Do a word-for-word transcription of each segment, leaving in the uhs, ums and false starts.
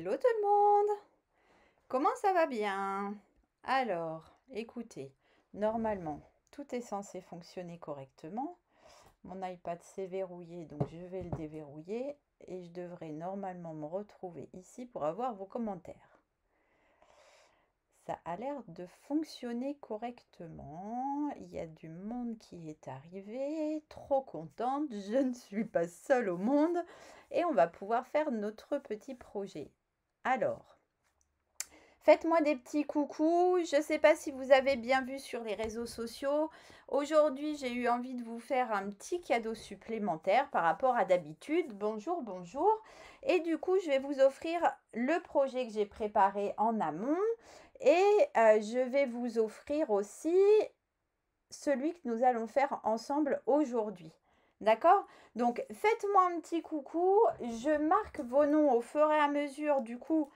Hello tout le monde! Comment ça va bien? Alors, écoutez, normalement, tout est censé fonctionner correctement. Mon iPad s'est verrouillé, donc je vais le déverrouiller. Et je devrais normalement me retrouver ici pour avoir vos commentaires. Ça a l'air de fonctionner correctement. Il y a du monde qui est arrivé. Trop contente, je ne suis pas seule au monde. Et on va pouvoir faire notre petit projet. Alors, faites-moi des petits coucous. Je ne sais pas si vous avez bien vu sur les réseaux sociaux. Aujourd'hui, j'ai eu envie de vous faire un petit cadeau supplémentaire par rapport à d'habitude. Bonjour, bonjour. Et du coup, je vais vous offrir le projet que j'ai préparé en amont. Et euh, je vais vous offrir aussi celui que nous allons faire ensemble aujourd'hui. D'accord? Donc, faites-moi un petit coucou. Je marque vos noms au fur et à mesure du coup.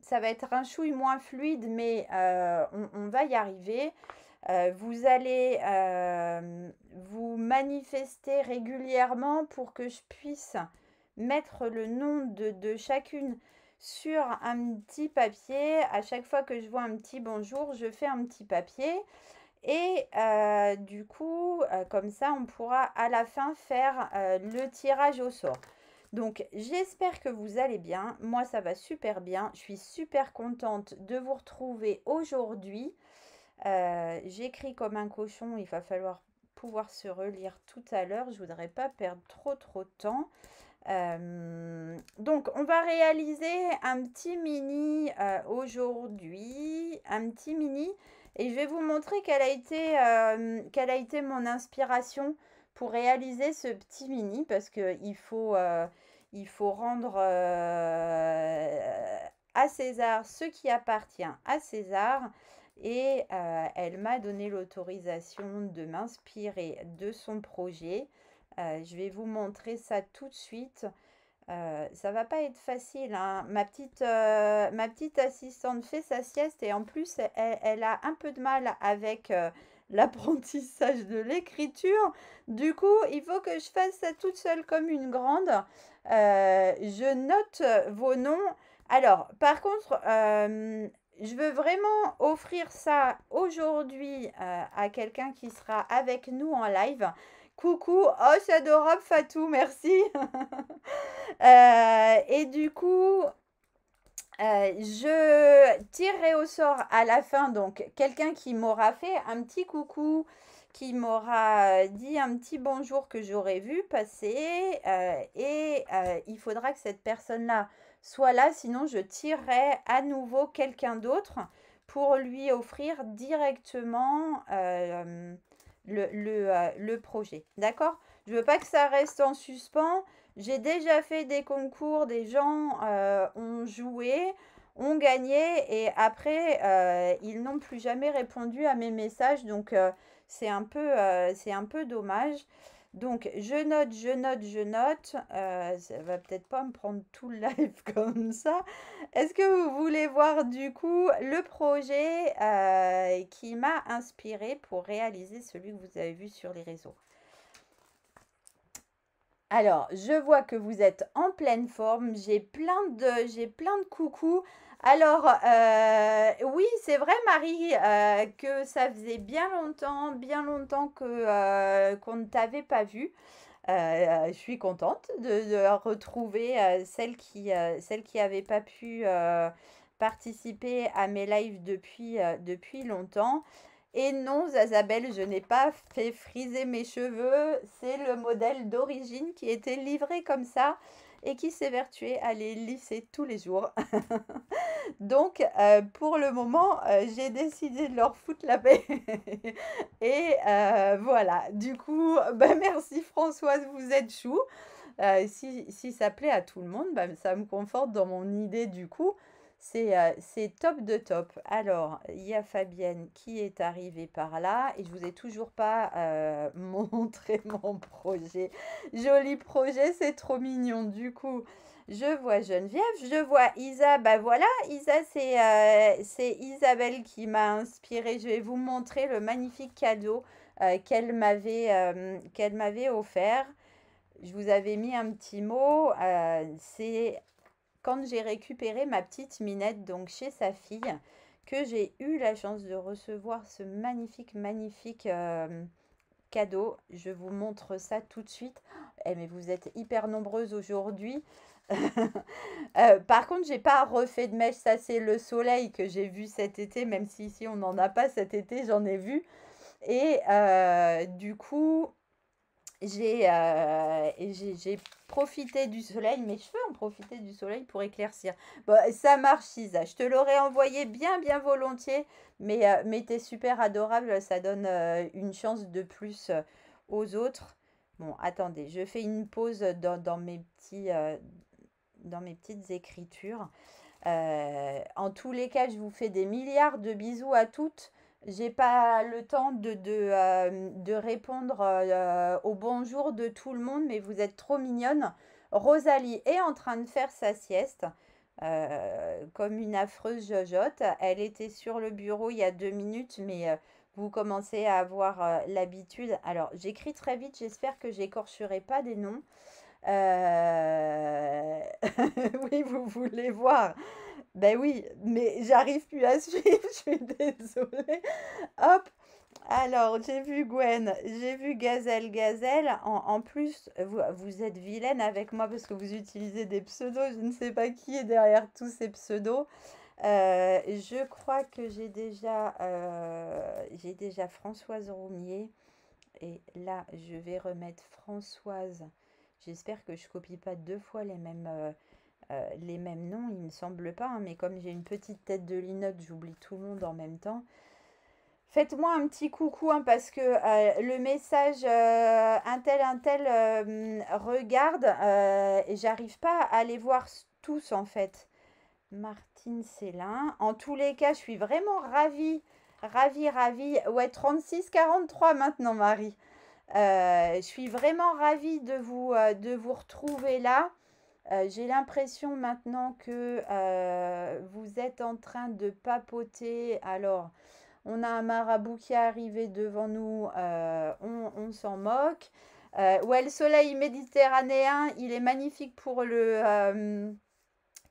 Ça va être un chouille moins fluide, mais euh, on, on va y arriver. Euh, vous allez euh, vous manifester régulièrement pour que je puisse mettre le nom de, de chacune sur un petit papier. À chaque fois que je vois un petit bonjour, je fais un petit papier. Et euh, du coup, euh, comme ça, on pourra à la fin faire euh, le tirage au sort. Donc, j'espère que vous allez bien. Moi, ça va super bien. Je suis super contente de vous retrouver aujourd'hui. Euh, j'écris comme un cochon. Il va falloir pouvoir se relire tout à l'heure. Je ne voudrais pas perdre trop, trop de temps. Euh, donc, on va réaliser un petit mini euh, aujourd'hui. Un petit mini. Et je vais vous montrer quelle a été, euh, quelle a été mon inspiration pour réaliser ce petit mini, parce qu'il faut, euh, il faut rendre euh, à César ce qui appartient à César. Et euh, elle m'a donné l'autorisation de m'inspirer de son projet. Euh, je vais vous montrer ça tout de suite. Euh, ça va pas être facile, hein. Ma petite, euh, ma petite assistante fait sa sieste et en plus, elle, elle a un peu de mal avec... Euh, l'apprentissage de l'écriture. Du coup, il faut que je fasse ça toute seule comme une grande. Euh, je note vos noms. Alors, par contre, euh, je veux vraiment offrir ça aujourd'hui euh, à quelqu'un qui sera avec nous en live. Coucou, oh, c'est adorable Fatou, merci. euh, et du coup... Euh, je tirerai au sort à la fin, donc quelqu'un qui m'aura fait un petit coucou, qui m'aura dit un petit bonjour que j'aurais vu passer euh, et euh, il faudra que cette personne-là soit là, sinon je tirerai à nouveau quelqu'un d'autre pour lui offrir directement euh, le, le, euh, le projet. D'accord? Je veux pas que ça reste en suspens. J'ai déjà fait des concours, des gens euh, ont joué, ont gagné et après, euh, ils n'ont plus jamais répondu à mes messages. Donc, euh, c'est un peu, euh, c'est un peu dommage. Donc, je note, je note, je note. Euh, ça va peut-être pas me prendre tout le live comme ça. Est-ce que vous voulez voir du coup le projet euh, qui m'a inspirée pour réaliser celui que vous avez vu sur les réseaux? Alors, je vois que vous êtes en pleine forme. J'ai plein de, j'ai plein de coucou. Alors, euh, oui, c'est vrai, Marie, euh, que ça faisait bien longtemps, bien longtemps que euh, qu'on ne t'avait pas vue. Euh, je suis contente de, de retrouver euh, celle qui, euh, celle qui n'avait pas pu euh, participer à mes lives depuis, euh, depuis longtemps. Et non, Isabelle, je n'ai pas fait friser mes cheveux. C'est le modèle d'origine qui était livré comme ça et qui s'évertuait à les lisser tous les jours. Donc, euh, pour le moment, euh, j'ai décidé de leur foutre la paix. Et euh, voilà. Du coup, bah, merci Françoise, vous êtes chou. Euh, si, si ça plaît à tout le monde, bah, ça me conforte dans mon idée du coup. C'est euh, top de top. Alors, il y a Fabienne qui est arrivée par là. Et je ne vous ai toujours pas euh, montré mon projet. Joli projet, c'est trop mignon. Du coup, je vois Geneviève, je vois Isa. Bah voilà, Isa, c'est euh, Isabelle qui m'a inspirée. Je vais vous montrer le magnifique cadeau euh, qu'elle m'avait euh, qu'elle m'avait offert. Je vous avais mis un petit mot. Euh, c'est... quand j'ai récupéré ma petite Minette, donc chez sa fille, que j'ai eu la chance de recevoir ce magnifique, magnifique euh, cadeau. Je vous montre ça tout de suite. Eh, mais vous êtes hyper nombreuses aujourd'hui. euh, par contre, j'ai pas refait de mèche. Ça, c'est le soleil que j'ai vu cet été, même si ici, on n'en a pas cet été, j'en ai vu. Et euh, du coup... J'ai euh, profité du soleil, mes cheveux ont profité du soleil pour éclaircir. Bon, ça marche, Isa. Je te l'aurais envoyé bien, bien volontiers, mais, euh, mais t'es super adorable. Ça donne euh, une chance de plus euh, aux autres. Bon, attendez, je fais une pause dans, dans, mes, petits, euh, dans mes petites écritures. Euh, en tous les cas, je vous fais des milliards de bisous à toutes. J'ai pas le temps de, de, euh, de répondre euh, au bonjour de tout le monde, mais vous êtes trop mignonne. Rosalie est en train de faire sa sieste, euh, comme une affreuse jojote. Elle était sur le bureau il y a deux minutes, mais euh, vous commencez à avoir euh, l'habitude. Alors, j'écris très vite, j'espère que j'écorcherai pas des noms. Euh... oui, vous voulez voir. Ben oui, mais j'arrive plus à suivre, je suis désolée. Hop, alors j'ai vu Gwen, j'ai vu Gazelle, Gazelle. En, en plus, vous, vous êtes vilaine avec moi parce que vous utilisez des pseudos. Je ne sais pas qui est derrière tous ces pseudos. Euh, je crois que j'ai déjà, euh, j'ai déjà Françoise Roumier. Et là, je vais remettre Françoise. J'espère que je ne copie pas deux fois les mêmes... Euh, Euh, les mêmes noms, il me semble pas, hein, mais comme j'ai une petite tête de linotte, j'oublie tout le monde en même temps. Faites-moi un petit coucou, hein, parce que euh, le message euh, un tel, un tel euh, regarde, euh, et j'arrive pas à les voir tous en fait. Martine Célin, en tous les cas, je suis vraiment ravie, ravie, ravie. Ouais, trente-six quarante-trois maintenant, Marie. Euh, je suis vraiment ravie de vous, euh, de vous retrouver là. Euh, j'ai l'impression maintenant que euh, vous êtes en train de papoter. Alors, on a un marabout qui est arrivé devant nous, euh, on, on s'en moque. Euh, ouais, le soleil méditerranéen, il est magnifique pour le... Euh,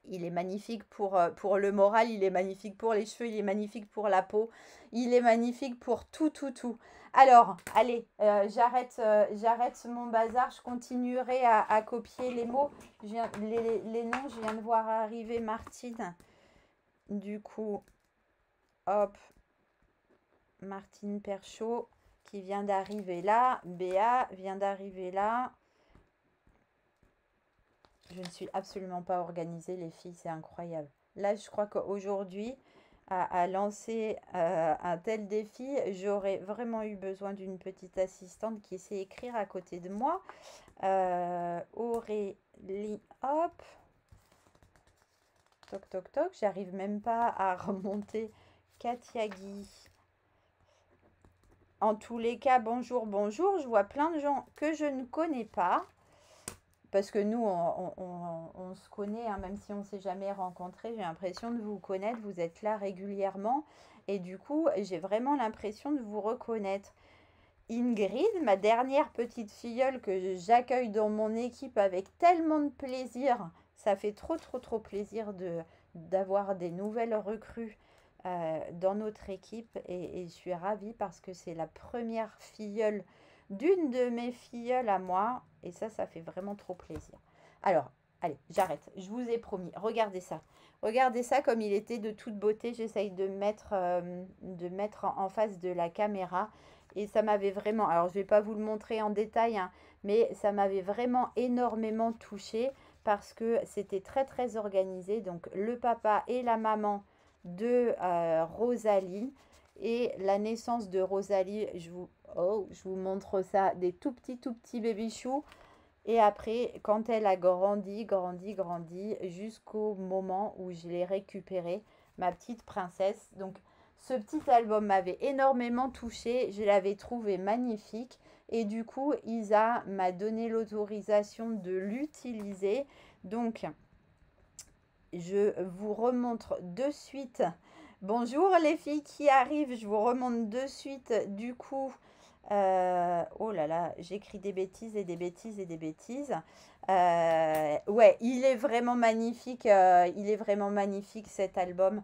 il est magnifique pour, pour le moral, il est magnifique pour les cheveux, il est magnifique pour la peau, il est magnifique pour tout, tout, tout. Alors, allez, euh, j'arrête euh, j'arrête mon bazar, je continuerai à, à copier les mots, je viens, les, les noms, je viens de voir arriver Martine. Du coup, hop, Martine Perchaud qui vient d'arriver là, Béa vient d'arriver là. Je ne suis absolument pas organisée, les filles, c'est incroyable. Là, je crois qu'aujourd'hui, à, à lancer euh, un tel défi, j'aurais vraiment eu besoin d'une petite assistante qui sait écrire à côté de moi. Euh, Aurélie, hop. Toc, toc, toc. J'arrive même pas à remonter. Katia Guy. En tous les cas, bonjour, bonjour. Je vois plein de gens que je ne connais pas. Parce que nous, on, on, on, on se connaît, hein, même si on ne s'est jamais rencontrés, j'ai l'impression de vous connaître, vous êtes là régulièrement. Et du coup, j'ai vraiment l'impression de vous reconnaître. Ingrid, ma dernière petite filleule que j'accueille dans mon équipe avec tellement de plaisir. Ça fait trop, trop, trop plaisir de, d'avoir des nouvelles recrues euh, dans notre équipe. Et, et je suis ravie parce que c'est la première filleule d'une de mes filleules à moi. Et ça, ça fait vraiment trop plaisir. Alors, allez, j'arrête. Je vous ai promis. Regardez ça. Regardez ça comme il était de toute beauté. J'essaye de mettre, euh, de mettre en face de la caméra. Et ça m'avait vraiment... Alors, je ne vais pas vous le montrer en détail, hein, mais ça m'avait vraiment énormément touchée parce que c'était très, très organisé. Donc, le papa et la maman de euh, Rosalie. Et la naissance de Rosalie, je vous, oh, je vous montre ça, des tout petits, tout petits baby-choux. Et après, quand elle a grandi, grandi, grandi, jusqu'au moment où je l'ai récupérée, ma petite princesse. Donc, ce petit album m'avait énormément touchée, je l'avais trouvé magnifique. Et du coup, Isa m'a donné l'autorisation de l'utiliser. Donc, je vous remontre de suite... Bonjour les filles qui arrivent, je vous remonte de suite du coup Euh, oh là là, j'écris des bêtises et des bêtises et des bêtises. Euh, ouais, il est vraiment magnifique. Euh, il est vraiment magnifique cet album.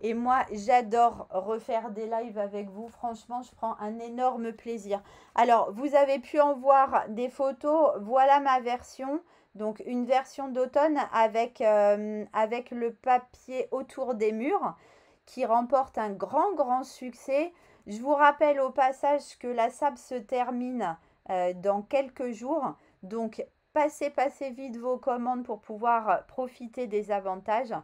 Et moi, j'adore refaire des lives avec vous. Franchement, je prends un énorme plaisir. Alors, vous avez pu en voir des photos. Voilà ma version. Donc, une version d'automne avec, euh, avec le papier autour des murs qui remporte un grand, grand succès. Je vous rappelle au passage que la S A B se termine euh, dans quelques jours. Donc, passez, passez vite vos commandes pour pouvoir profiter des avantages.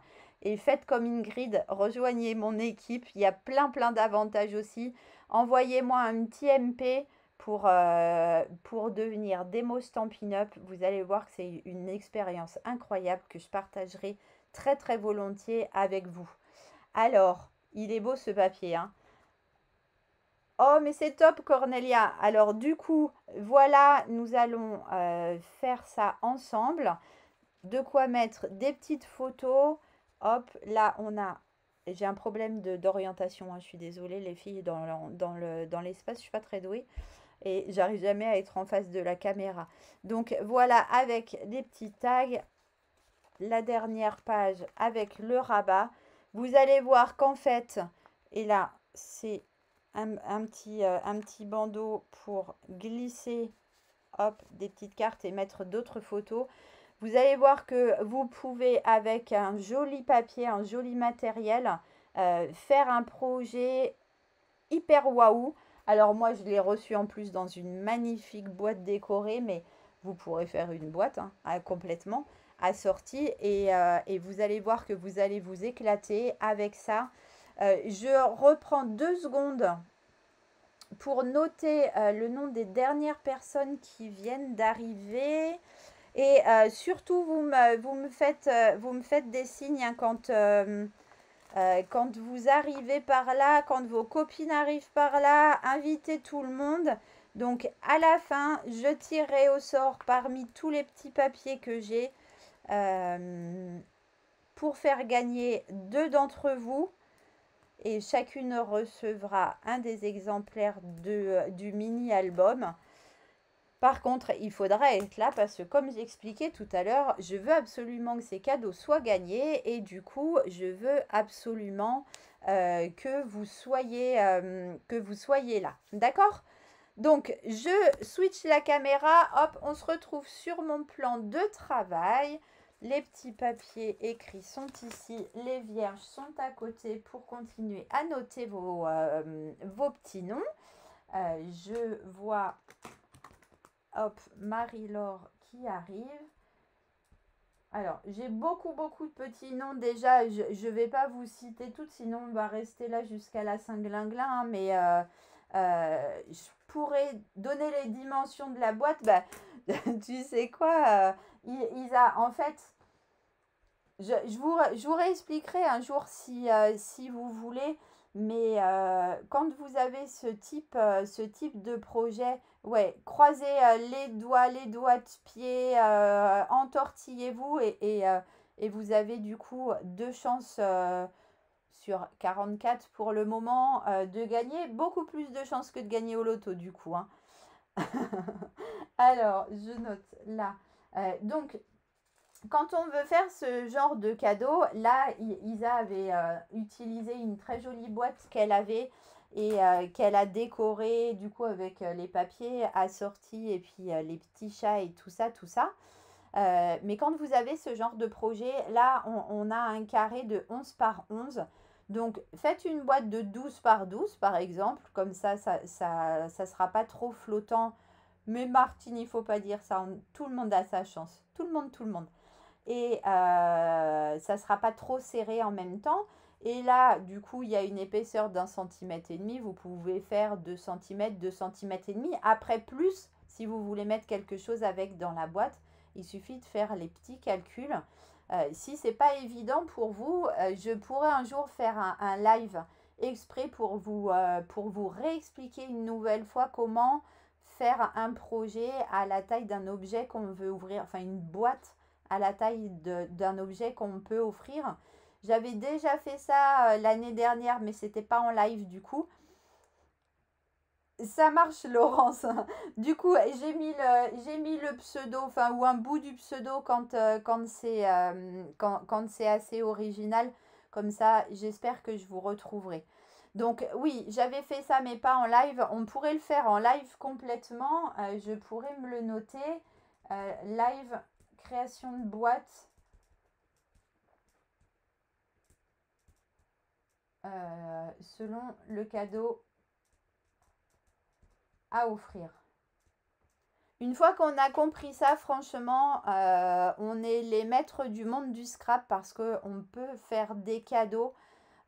Et faites comme Ingrid, rejoignez mon équipe. Il y a plein, plein d'avantages aussi. Envoyez-moi un petit M P pour, euh, pour devenir démo Stampin' Up. Vous allez voir que c'est une expérience incroyable que je partagerai très, très volontiers avec vous. Alors, il est beau ce papier, hein. Oh, mais c'est top, Cornelia. Alors, du coup, voilà, nous allons euh, faire ça ensemble. De quoi mettre des petites photos. Hop, là, on a... J'ai un problème d'orientation, hein, je suis désolée, les filles, dans l'espace, dans le, dans je ne suis pas très douée. Et j'arrive jamais à être en face de la caméra. Donc, voilà, avec des petits tags. La dernière page avec le rabat. Vous allez voir qu'en fait... Et là, c'est... Un, un, petit, euh, un petit bandeau pour glisser hop, des petites cartes et mettre d'autres photos. Vous allez voir que vous pouvez avec un joli papier, un joli matériel, euh, faire un projet hyper waouh. Alors moi je l'ai reçu en plus dans une magnifique boîte décorée, mais vous pourrez faire une boîte hein, à, complètement assortie et, euh, et vous allez voir que vous allez vous éclater avec ça. Euh, je reprends deux secondes pour noter euh, le nom des dernières personnes qui viennent d'arriver. Et euh, surtout, vous me, vous, me faites, vous me faites des signes hein, quand, euh, euh, quand vous arrivez par là, quand vos copines arrivent par là. Invitez tout le monde. Donc, à la fin, je tirerai au sort parmi tous les petits papiers que j'ai euh, pour faire gagner deux d'entre vous. Et chacune recevra un des exemplaires de, du mini-album. Par contre, il faudra être là parce que comme j'expliquais tout à l'heure, je veux absolument que ces cadeaux soient gagnés. Et du coup, je veux absolument euh, que, vous soyez, euh, que vous soyez là. D'accord? Donc, je switch la caméra. Hop, on se retrouve sur mon plan de travail. Les petits papiers écrits sont ici, les vierges sont à côté pour continuer à noter vos, euh, vos petits noms. Euh, je vois, hop, Marie-Laure qui arrive. Alors, j'ai beaucoup, beaucoup de petits noms déjà, je ne vais pas vous citer toutes, sinon on va rester là jusqu'à la Saint-Glinglin, hein, mais... Euh, Euh, je pourrais donner les dimensions de la boîte. Bah, tu sais quoi, euh, Isa, en fait, je, je, vous, je vous réexpliquerai un jour si, euh, si vous voulez, mais euh, quand vous avez ce type, euh, ce type de projet, ouais, croisez euh, les doigts, les doigts de pied, euh, entortillez-vous et, et, euh, et vous avez du coup deux chances... Euh, sur quarante-quatre pour le moment, euh, de gagner. Beaucoup plus de chances que de gagner au loto, du coup. Hein. Alors, je note là. Euh, donc, quand on veut faire ce genre de cadeau, là, Isa avait euh, utilisé une très jolie boîte qu'elle avait et euh, qu'elle a décorée, du coup, avec euh, les papiers assortis et puis euh, les petits chats et tout ça, tout ça. Euh, mais quand vous avez ce genre de projet, là, on, on a un carré de onze par onze. Donc, faites une boîte de douze par douze, par exemple. Comme ça, ça ne ça, ça sera pas trop flottant. Mais Martine, il ne faut pas dire ça. On, tout le monde a sa chance. Tout le monde, tout le monde. Et euh, ça ne sera pas trop serré en même temps. Et là, du coup, il y a une épaisseur d'un centimètre et demi. Vous pouvez faire deux centimètres, deux centimètres et demi. Après, plus, si vous voulez mettre quelque chose avec dans la boîte. Il suffit de faire les petits calculs. Euh, si ce n'est pas évident pour vous, euh, je pourrais un jour faire un, un live exprès pour vous, euh, pour vous réexpliquer une nouvelle fois comment faire un projet à la taille d'un objet qu'on veut ouvrir, enfin une boîte à la taille d'un objet qu'on peut offrir. J'avais déjà fait ça euh, l'année dernière, mais ce n'était pas en live du coup. Ça marche, Laurence. Du coup, j'ai mis le, j'ai mis le pseudo, enfin, ou un bout du pseudo quand, euh, quand c'est euh, quand, quand c'est assez original. Comme ça, j'espère que je vous retrouverai. Donc, oui, j'avais fait ça, mais pas en live. On pourrait le faire en live complètement. Euh, je pourrais me le noter. Euh, live, création de boîte. Euh, selon le cadeau à offrir. Une fois qu'on a compris ça, franchement, euh, on est les maîtres du monde du scrap parce qu'on peut faire des cadeaux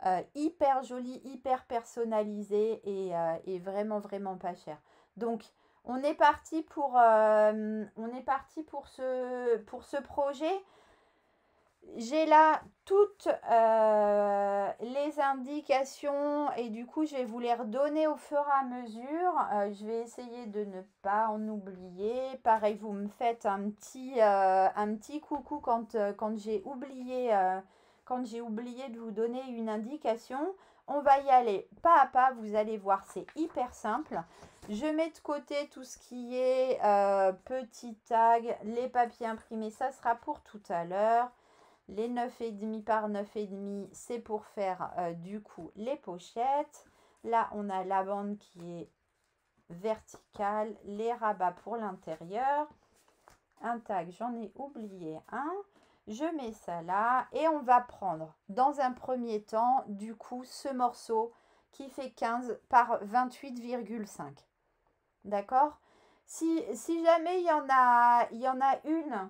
euh, hyper jolis, hyper personnalisés et, euh, et vraiment, vraiment pas chers. Donc, on est parti pour, euh, on est parti pour, ce, pour ce projet. J'ai là toutes euh, les indications et du coup, je vais vous les redonner au fur et à mesure. Euh, je vais essayer de ne pas en oublier. Pareil, vous me faites un petit, euh, un petit coucou quand, euh, quand j'ai oublié, euh, quand j'ai oublié de vous donner une indication. On va y aller pas à pas. Vous allez voir, c'est hyper simple. Je mets de côté tout ce qui est euh, petits tags, les papiers imprimés. Ça sera pour tout à l'heure. Les neuf virgule cinq par neuf virgule cinq, c'est pour faire euh, du coup les pochettes. Là, on a la bande qui est verticale, les rabats pour l'intérieur. Un tag, j'en ai oublié un. Je mets ça là et on va prendre dans un premier temps, du coup, ce morceau qui fait quinze par vingt-huit virgule cinq. D'accord? Si, si jamais il y en a, il y en a une...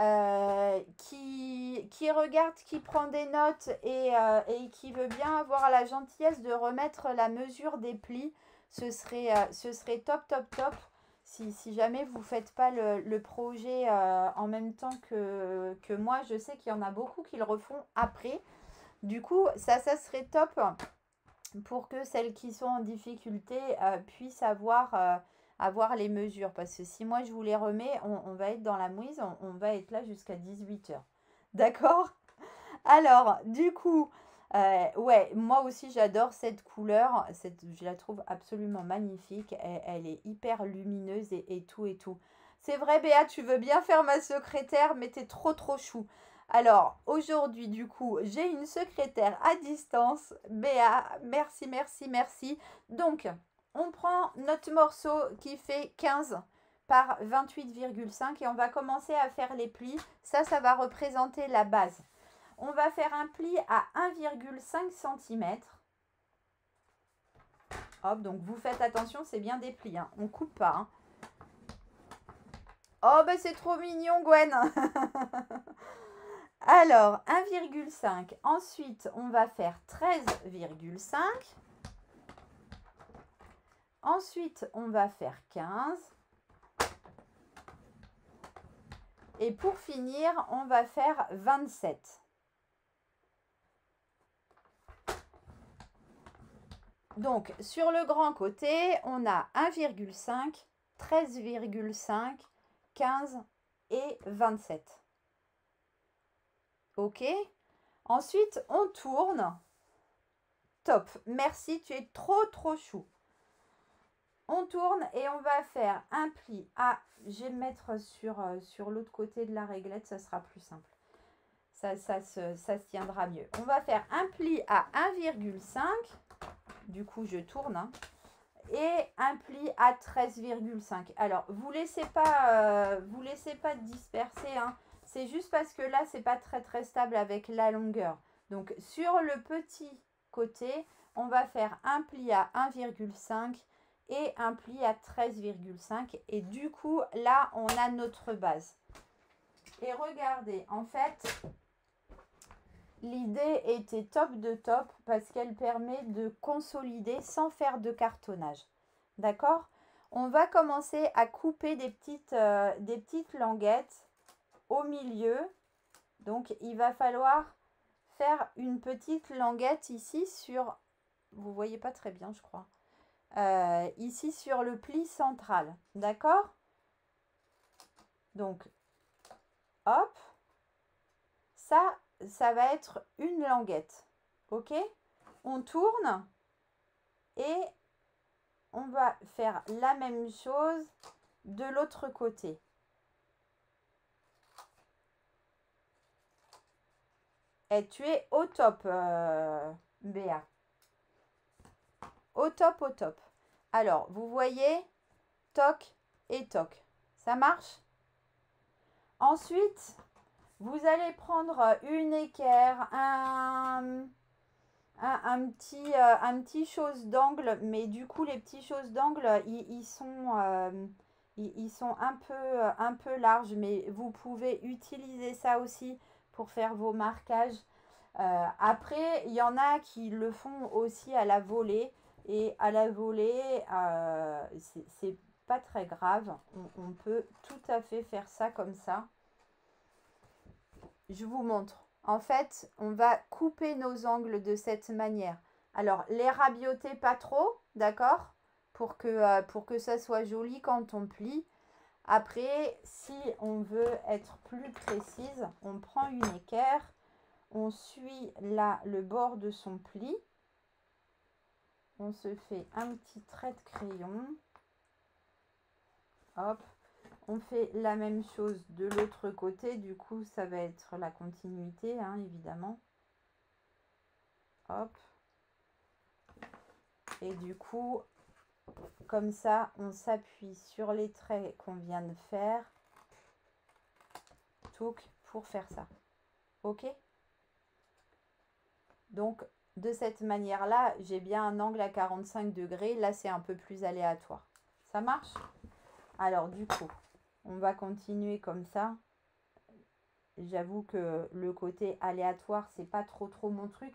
Euh, qui, qui regarde, qui prend des notes et, euh, et qui veut bien avoir la gentillesse de remettre la mesure des plis, ce serait, euh, ce serait top, top, top. Si, si jamais vous ne faites pas le, le projet euh, en même temps que, que moi, je sais qu'il y en a beaucoup qui le refont après. Du coup, ça, ça serait top pour que celles qui sont en difficulté euh, puissent avoir... Euh, avoir les mesures, parce que si moi je vous les remets, on, on va être dans la mouise, on, on va être là jusqu'à dix-huit heures, d'accord? Alors du coup, euh, ouais, moi aussi j'adore cette couleur, cette, je la trouve absolument magnifique, elle, elle est hyper lumineuse et, et tout et tout. C'est vrai Béa, tu veux bien faire ma secrétaire, mais t'es trop trop chou. Alors aujourd'hui du coup, j'ai une secrétaire à distance, Béa, merci, merci, merci. Donc, on prend notre morceau qui fait quinze par vingt-huit virgule cinq et on va commencer à faire les plis. Ça, ça va représenter la base. On va faire un pli à un virgule cinq centimètres. Hop, donc vous faites attention, c'est bien des plis. Hein. On ne coupe pas. Hein. Oh, ben c'est trop mignon, Gwen. Alors, un virgule cinq. Ensuite, on va faire treize virgule cinq. Ensuite, on va faire quinze. Et pour finir, on va faire vingt-sept. Donc, sur le grand côté, on a un virgule cinq, treize virgule cinq, quinze et vingt-sept. OK? Ensuite, on tourne. Top. Merci, tu es trop, trop chou. On tourne et on va faire un pli à, je vais mettre sur, sur l'autre côté de la réglette, ça sera plus simple. Ça, ça, se, ça se tiendra mieux. On va faire un pli à un virgule cinq, du coup je tourne, hein, et un pli à treize virgule cinq. Alors, vous laissez pas, euh, vous laissez pas disperser, hein. C'est juste parce que là, c'est pas très très stable avec la longueur. Donc, sur le petit côté, on va faire un pli à un virgule cinq, et un pli à treize virgule cinq et du coup là on a notre base et regardez, en fait l'idée était top de top parce qu'elle permet de consolider sans faire de cartonnage, d'accord? On va commencer à couper des petites euh, des petites languettes au milieu, donc il va falloir faire une petite languette ici sur, vous voyez pas très bien je crois, Euh, ici sur le pli central, d'accord? Donc, hop, ça, ça va être une languette, ok? On tourne et on va faire la même chose de l'autre côté. Et tu es au top, euh, Béa. Au top, au top. Alors, vous voyez, toc et toc. Ça marche? Ensuite, vous allez prendre une équerre, un, un, un, petit, un petit chose d'angle. Mais du coup, les petits choses d'angle, ils, ils sont, euh, ils, ils sont un peu, un peu larges. Mais vous pouvez utiliser ça aussi pour faire vos marquages. Euh, après, il y en a qui le font aussi à la volée. Et à la volée, euh, c'est pas très grave. On, on peut tout à fait faire ça comme ça. Je vous montre. En fait, on va couper nos angles de cette manière. Alors, les rabioter pas trop, d'accord, pour que, euh, pour que ça soit joli quand on plie. Après, si on veut être plus précise, on prend une équerre, on suit là le bord de son pli. On se fait un petit trait de crayon. Hop, on fait la même chose de l'autre côté. Du coup, ça va être la continuité, hein, évidemment. Hop. Et du coup, comme ça, on s'appuie sur les traits qu'on vient de faire. Touc, pour faire ça. OK? Donc, de cette manière-là, j'ai bien un angle à quarante-cinq degrés. Là, c'est un peu plus aléatoire. Ça marche? Alors, du coup, on va continuer comme ça. J'avoue que le côté aléatoire, c'est pas trop, trop mon truc.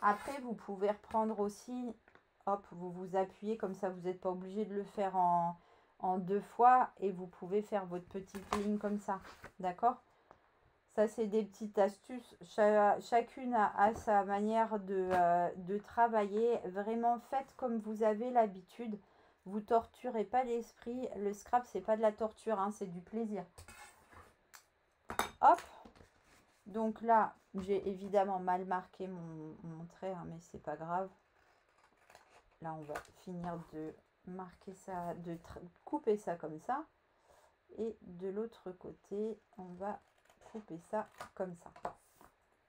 Après, vous pouvez reprendre aussi... Hop, vous vous appuyez comme ça. Vous n'êtes pas obligé de le faire en, en deux fois. Et vous pouvez faire votre petite ligne comme ça. D'accord? Ça, c'est des petites astuces. Chacune a, a sa manière de, euh, de travailler. Vraiment, faites comme vous avez l'habitude. Vous torturez pas l'esprit. Le scrap, c'est pas de la torture, hein, c'est du plaisir. Hop. Donc là, j'ai évidemment mal marqué mon, mon trait, hein, mais c'est pas grave. Là, on va finir de marquer ça, de couper ça comme ça. Et de l'autre côté, on va couper ça comme ça.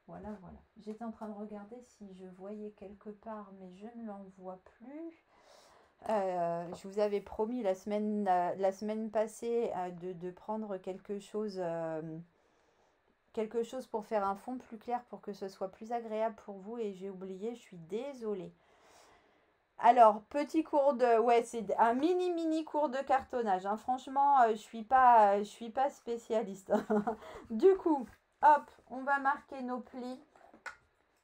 Voilà, voilà. J'étais en train de regarder si je voyais quelque part, mais je ne l'en vois plus. Euh, je vous avais promis la semaine, la, la semaine passée euh, de, de prendre quelque chose, euh, quelque chose pour faire un fond plus clair pour que ce soit plus agréable pour vous et j'ai oublié, je suis désolée. Alors, petit cours de... Ouais, c'est un mini mini cours de cartonnage. Hein. Franchement, euh, je suis pas, euh, je suis pas spécialiste. Du coup, hop, on va marquer nos plis.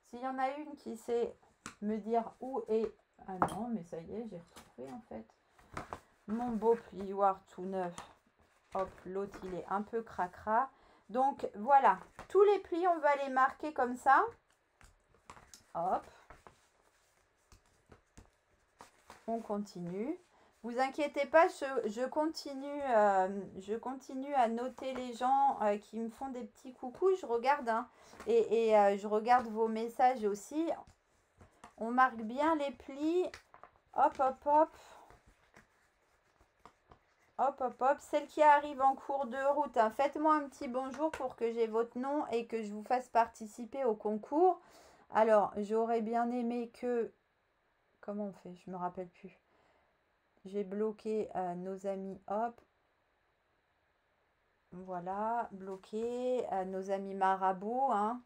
S'il y en a une qui sait me dire où est... Ah non, mais ça y est, j'ai retrouvé en fait mon beau plioir tout neuf. Hop, l'autre, il est un peu cracra. Donc, voilà. Tous les plis, on va les marquer comme ça. Hop. On continue. Vous inquiétez pas, je, je, continue, euh, je continue à noter les gens euh, qui me font des petits coucous. Je regarde hein, et, et euh, je regarde vos messages aussi. On marque bien les plis. Hop, hop, hop. Hop, hop, hop. Celle qui arrive en cours de route, hein, faites-moi un petit bonjour pour que j'ai votre nom et que je vous fasse participer au concours. Alors, j'aurais bien aimé que... Comment on fait? Je me rappelle plus. J'ai bloqué euh, nos amis. Hop. Voilà. Bloqué. Euh, nos amis marabouts, hein.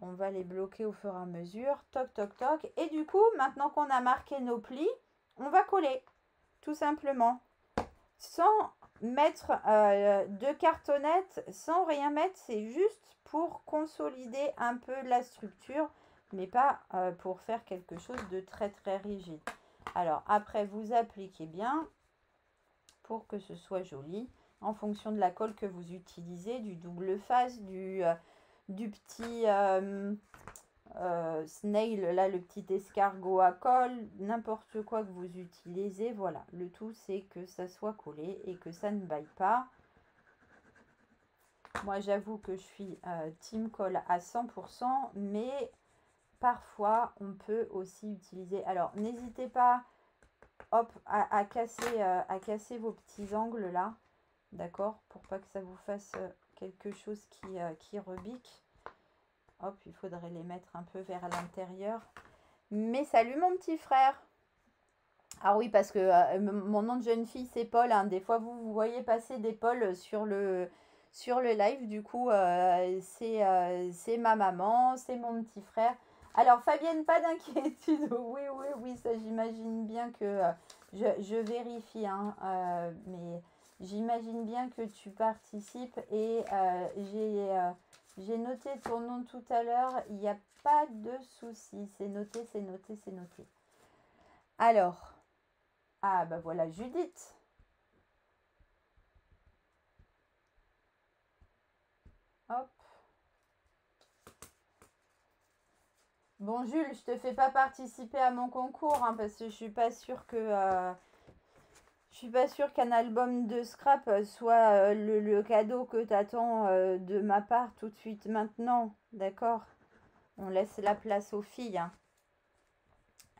On va les bloquer au fur et à mesure. Toc, toc, toc. Et du coup, maintenant qu'on a marqué nos plis, on va coller. Tout simplement. Sans mettre euh, de cartonnette, sans rien mettre. C'est juste pour consolider un peu la structure, mais pas euh, pour faire quelque chose de très, très rigide. Alors, après, vous appliquez bien pour que ce soit joli. En fonction de la colle que vous utilisez, du double face, du... Euh, du petit euh, euh, snail, là, le petit escargot à colle, n'importe quoi que vous utilisez, voilà. Le tout, c'est que ça soit collé et que ça ne baille pas. Moi, j'avoue que je suis euh, team colle à cent pour cent, mais parfois, on peut aussi utiliser... Alors, n'hésitez pas... hop, à, à, casser, euh, à casser vos petits angles là, d'accord, pour pas que ça vous fasse quelque chose qui, euh, qui rebique. Hop, il faudrait les mettre un peu vers l'intérieur. Mais salut mon petit frère. Ah oui, parce que euh, mon nom de jeune fille, c'est Paul. Hein. Des fois, vous, vous voyez passer des Pauls sur le, sur le live. Du coup, euh, c'est euh, c'est ma maman, c'est mon petit frère. Alors, Fabienne, pas d'inquiétude. Oui, oui, oui, ça, j'imagine bien que... Euh, je, je vérifie, hein, euh, mais j'imagine bien que tu participes. Et euh, j'ai euh, j'ai noté ton nom tout à l'heure. Il n'y a pas de souci. C'est noté, c'est noté, c'est noté. Alors... Ah, bah voilà, Judith. Hop. Bon, Jules, je te fais pas participer à mon concours, hein, parce que je suis pas sûre que... Euh, je suis pas sûre qu'un album de scrap soit euh, le, le cadeau que tu attends euh, de ma part tout de suite maintenant. D'accord? On laisse la place aux filles, hein.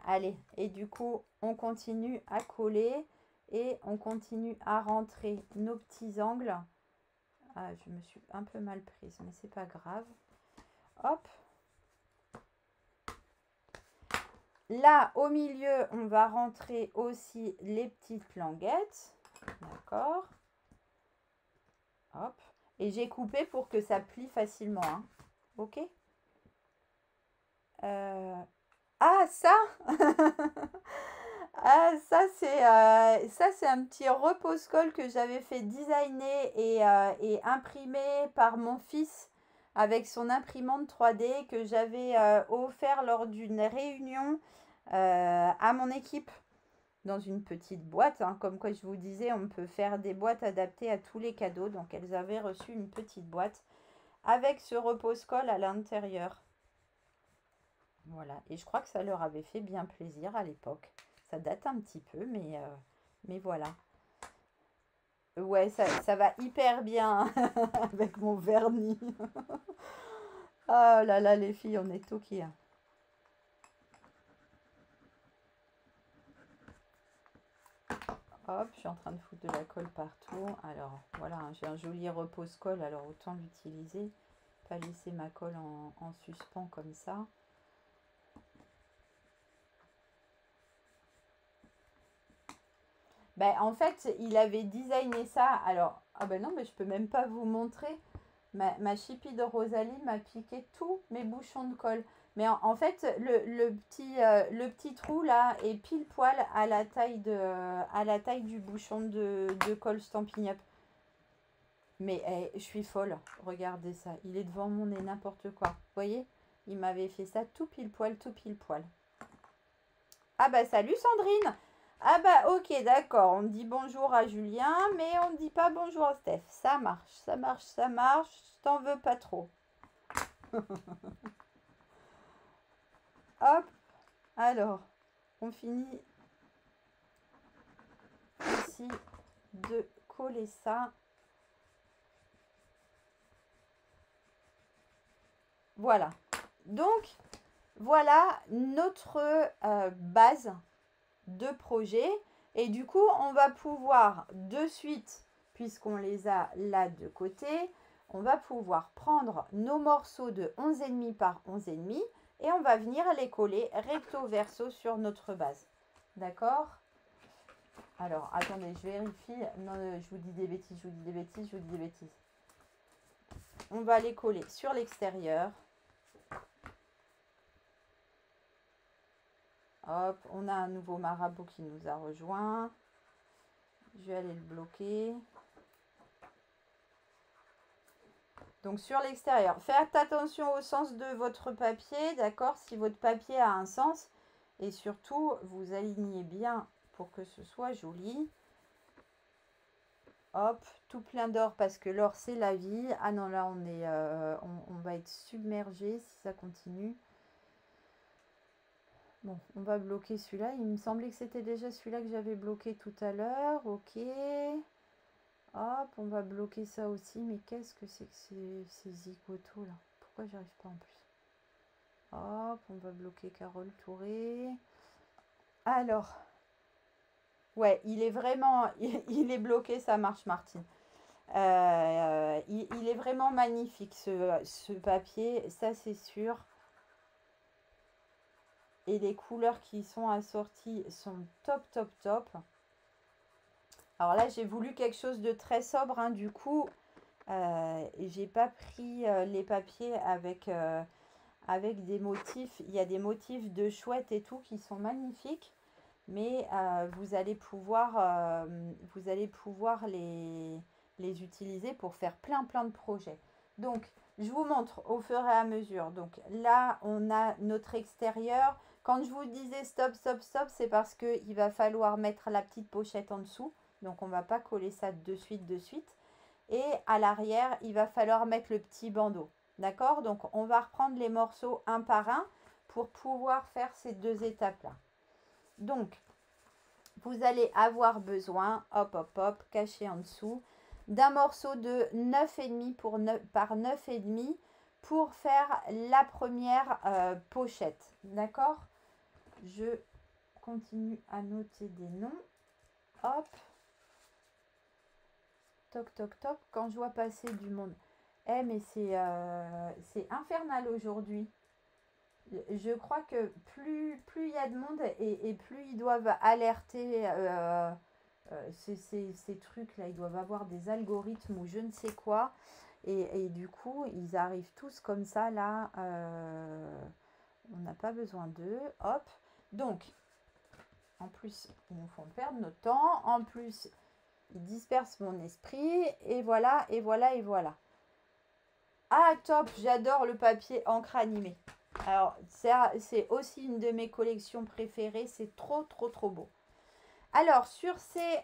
Allez, et du coup, on continue à coller et on continue à rentrer nos petits angles. Ah, je me suis un peu mal prise, mais c'est pas grave. Hop. Là, au milieu, on va rentrer aussi les petites languettes. D'accord. Hop. Et j'ai coupé pour que ça plie facilement. Hein. Ok. Euh... Ah, ça ah, ça, c'est euh, ça c'est un petit repose-colle que j'avais fait designer et, euh, et imprimer par mon fils avec son imprimante trois D que j'avais euh, offert lors d'une réunion euh, à mon équipe dans une petite boîte. Hein, comme quoi, je vous disais, on peut faire des boîtes adaptées à tous les cadeaux. Donc, elles avaient reçu une petite boîte avec ce repose-colle à l'intérieur. Voilà, et je crois que ça leur avait fait bien plaisir à l'époque. Ça date un petit peu, mais, euh, mais voilà. Ouais, ça, ça va hyper bien avec mon vernis. Oh là là, les filles, on est toquées. Hop, je suis en train de foutre de la colle partout. Alors, voilà, j'ai un joli repose-colle, alors autant l'utiliser. Pas laisser ma colle en, en suspens comme ça. Ben, en fait, il avait designé ça. Alors, ah ben non, mais je peux même pas vous montrer. Ma, ma chipie de Rosalie m'a piqué tous mes bouchons de colle. Mais en, en fait, le, le, petit, euh, le petit trou là est pile poil à la taille, de, à la taille du bouchon de, de colle Stampin' Up. Mais eh, je suis folle. Regardez ça. Il est devant mon nez, n'importe quoi. Vous voyez, il m'avait fait ça tout pile poil, tout pile poil. Ah bah ben, salut Sandrine! Ah bah ok, d'accord, on dit bonjour à Julien, mais on ne dit pas bonjour à Steph. Ça marche, ça marche, ça marche, je t'en veux pas trop. Hop, alors, on finit ici de coller ça. Voilà, donc voilà notre euh, base de projets, et du coup on va pouvoir de suite, puisqu'on les a là de côté, on va pouvoir prendre nos morceaux de onze virgule cinq par onze virgule cinq et on va venir les coller recto verso sur notre base, d'accord? Alors attendez, je vérifie. Non, je vous dis des bêtises, je vous dis des bêtises, je vous dis des bêtises. On va les coller sur l'extérieur. Hop, on a un nouveau marabout qui nous a rejoint. Je vais aller le bloquer. Donc, sur l'extérieur. Faites attention au sens de votre papier, d'accord? Si votre papier a un sens. Et surtout, vous alignez bien pour que ce soit joli. Hop, tout plein d'or parce que l'or, c'est la vie. Ah non, là, on, est, euh, on, on va être submergé si ça continue. Bon, on va bloquer celui-là. Il me semblait que c'était déjà celui-là que j'avais bloqué tout à l'heure. Ok. Hop, on va bloquer ça aussi. Mais qu'est-ce que c'est que ces, ces zigotos là? Pourquoi j'arrive pas en plus? Hop, on va bloquer Carole Touré. Alors, Ouais, il est vraiment, il, il est bloqué, ça marche, Martine. Euh, il, il est vraiment magnifique, ce, ce papier, ça c'est sûr. Et les couleurs qui sont assorties sont top, top, top. Alors là, j'ai voulu quelque chose de très sobre, hein, du coup, euh, j'ai pas pris euh, les papiers avec, euh, avec des motifs. Il y a des motifs de chouette et tout qui sont magnifiques. Mais euh, vous allez pouvoir, euh, vous allez pouvoir les, les utiliser pour faire plein plein de projets. Donc, je vous montre au fur et à mesure. Donc là, on a notre extérieur. Quand je vous disais stop, stop, stop, c'est parce qu'il va falloir mettre la petite pochette en dessous. Donc, on ne va pas coller ça de suite, de suite. Et à l'arrière, il va falloir mettre le petit bandeau. D'accord? Donc, on va reprendre les morceaux un par un pour pouvoir faire ces deux étapes-là. Donc, vous allez avoir besoin, hop, hop, hop, caché en dessous, d'un morceau de neuf virgule cinq par neuf virgule cinq pour faire la première euh, pochette. D'accord? Je continue à noter des noms. Hop. Toc, toc, toc. Quand je vois passer du monde. Eh, mais c'est euh, c'est infernal aujourd'hui. Je crois que plus plus il y a de monde et, et plus ils doivent alerter euh, euh, ces, ces, ces trucs-là. Ils doivent avoir des algorithmes ou je ne sais quoi. Et, et du coup, ils arrivent tous comme ça, là. Euh, on n'a pas besoin d'eux. Hop. Donc, en plus, ils nous font perdre notre temps. En plus, ils dispersent mon esprit. Et voilà, et voilà, et voilà. Ah, top, j'adore le papier encre animée. Alors, ça, c'est aussi une de mes collections préférées. C'est trop, trop, trop beau. Alors, sur ces...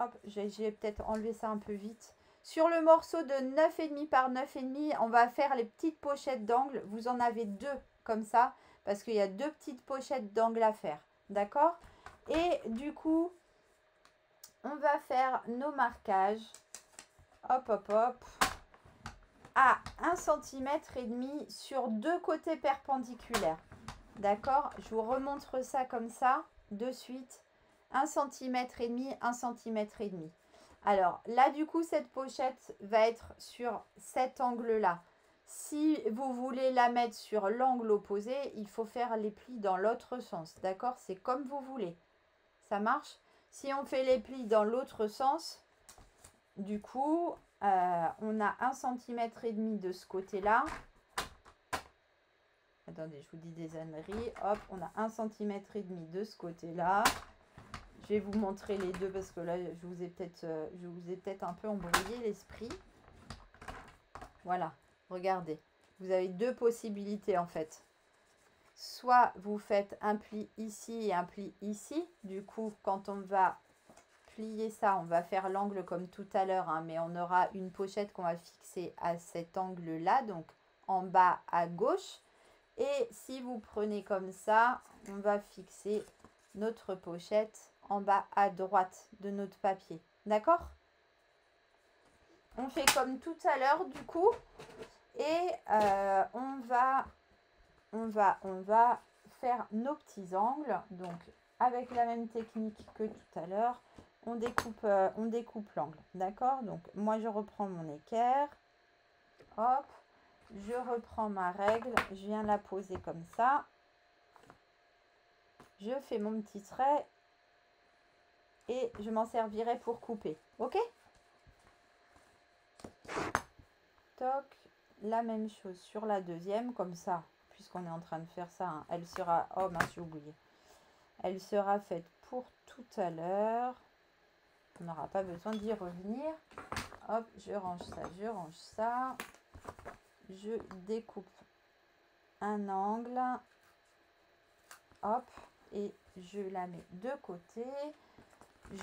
Hop, j'ai peut-être enlevé ça un peu vite. Sur le morceau de neuf virgule cinq par neuf virgule cinq, on va faire les petites pochettes d'angle. Vous en avez deux comme ça, parce qu'il y a deux petites pochettes d'angle à faire. D'accord? Et du coup, on va faire nos marquages. Hop, hop, hop. À un virgule cinq centimètre sur deux côtés perpendiculaires. D'accord? Je vous remontre ça comme ça, de suite. un virgule cinq centimètre, un virgule cinq centimètre. Alors là, du coup, cette pochette va être sur cet angle-là. Si vous voulez la mettre sur l'angle opposé, il faut faire les plis dans l'autre sens. D'accord? C'est comme vous voulez. Ça marche? Si on fait les plis dans l'autre sens, du coup... Euh, on a un virgule cinq centimètre de ce côté-là. Attendez, je vous dis des âneries. Hop, on a un virgule cinq centimètre de ce côté-là. Je vais vous montrer les deux parce que là, je vous ai peut-être euh, je vous ai peut-être un peu embrouillé l'esprit. Voilà, regardez. Vous avez deux possibilités en fait. Soit vous faites un pli ici et un pli ici. Du coup, quand on va... ça, on va faire l'angle comme tout à l'heure, hein, mais on aura une pochette qu'on va fixer à cet angle là, donc en bas à gauche. Et si vous prenez comme ça, on va fixer notre pochette en bas à droite de notre papier. D'accord? On fait comme tout à l'heure du coup, et euh, on va on va on va faire nos petits angles, donc avec la même technique que tout à l'heure. On découpe, euh, on découpe l'angle, d'accord? Donc, moi, je reprends mon équerre. Hop, je reprends ma règle. Je viens la poser comme ça. Je fais mon petit trait. Et je m'en servirai pour couper, ok? Toc, la même chose sur la deuxième, comme ça. Puisqu'on est en train de faire ça, hein, elle sera... Oh, mince, j'ai oublié. Elle sera faite pour tout à l'heure. On n'aura pas besoin d'y revenir. Hop, je range ça, je range ça. Je découpe un angle. Hop, et je la mets de côté.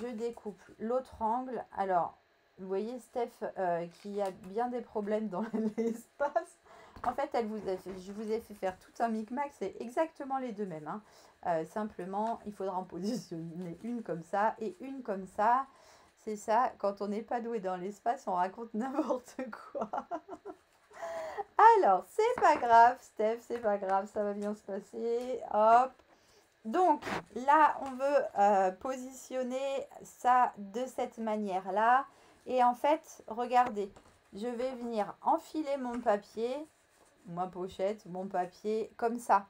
Je découpe l'autre angle. Alors, vous voyez Steph euh, qui a bien des problèmes dans l'espace. En fait, elle vous a fait, je vous ai fait faire tout un micmac. C'est exactement les deux mêmes. Hein. Euh, simplement, il faudra en positionner une comme ça et une comme ça. C'est ça, quand on n'est pas doué dans l'espace, on raconte n'importe quoi. Alors, c'est pas grave, Steph, c'est pas grave, ça va bien se passer. Hop, Donc là, on veut euh, positionner ça de cette manière-là. Et en fait, regardez, je vais venir enfiler mon papier, ma pochette, mon papier, comme ça.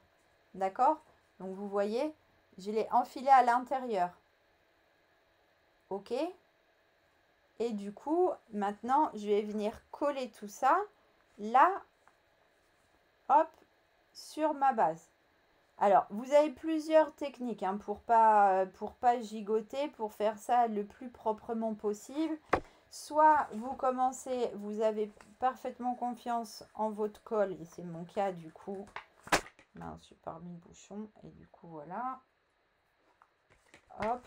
D'accord? Donc vous voyez, je l'ai enfilé à l'intérieur. Ok? Et du coup, maintenant, je vais venir coller tout ça, là, hop, sur ma base. Alors, vous avez plusieurs techniques hein, pour pas, pour pas gigoter, pour faire ça le plus proprement possible. Soit vous commencez, vous avez parfaitement confiance en votre colle, et c'est mon cas du coup. Mince, j'ai parmi le bouchon, et du coup, voilà. Hop.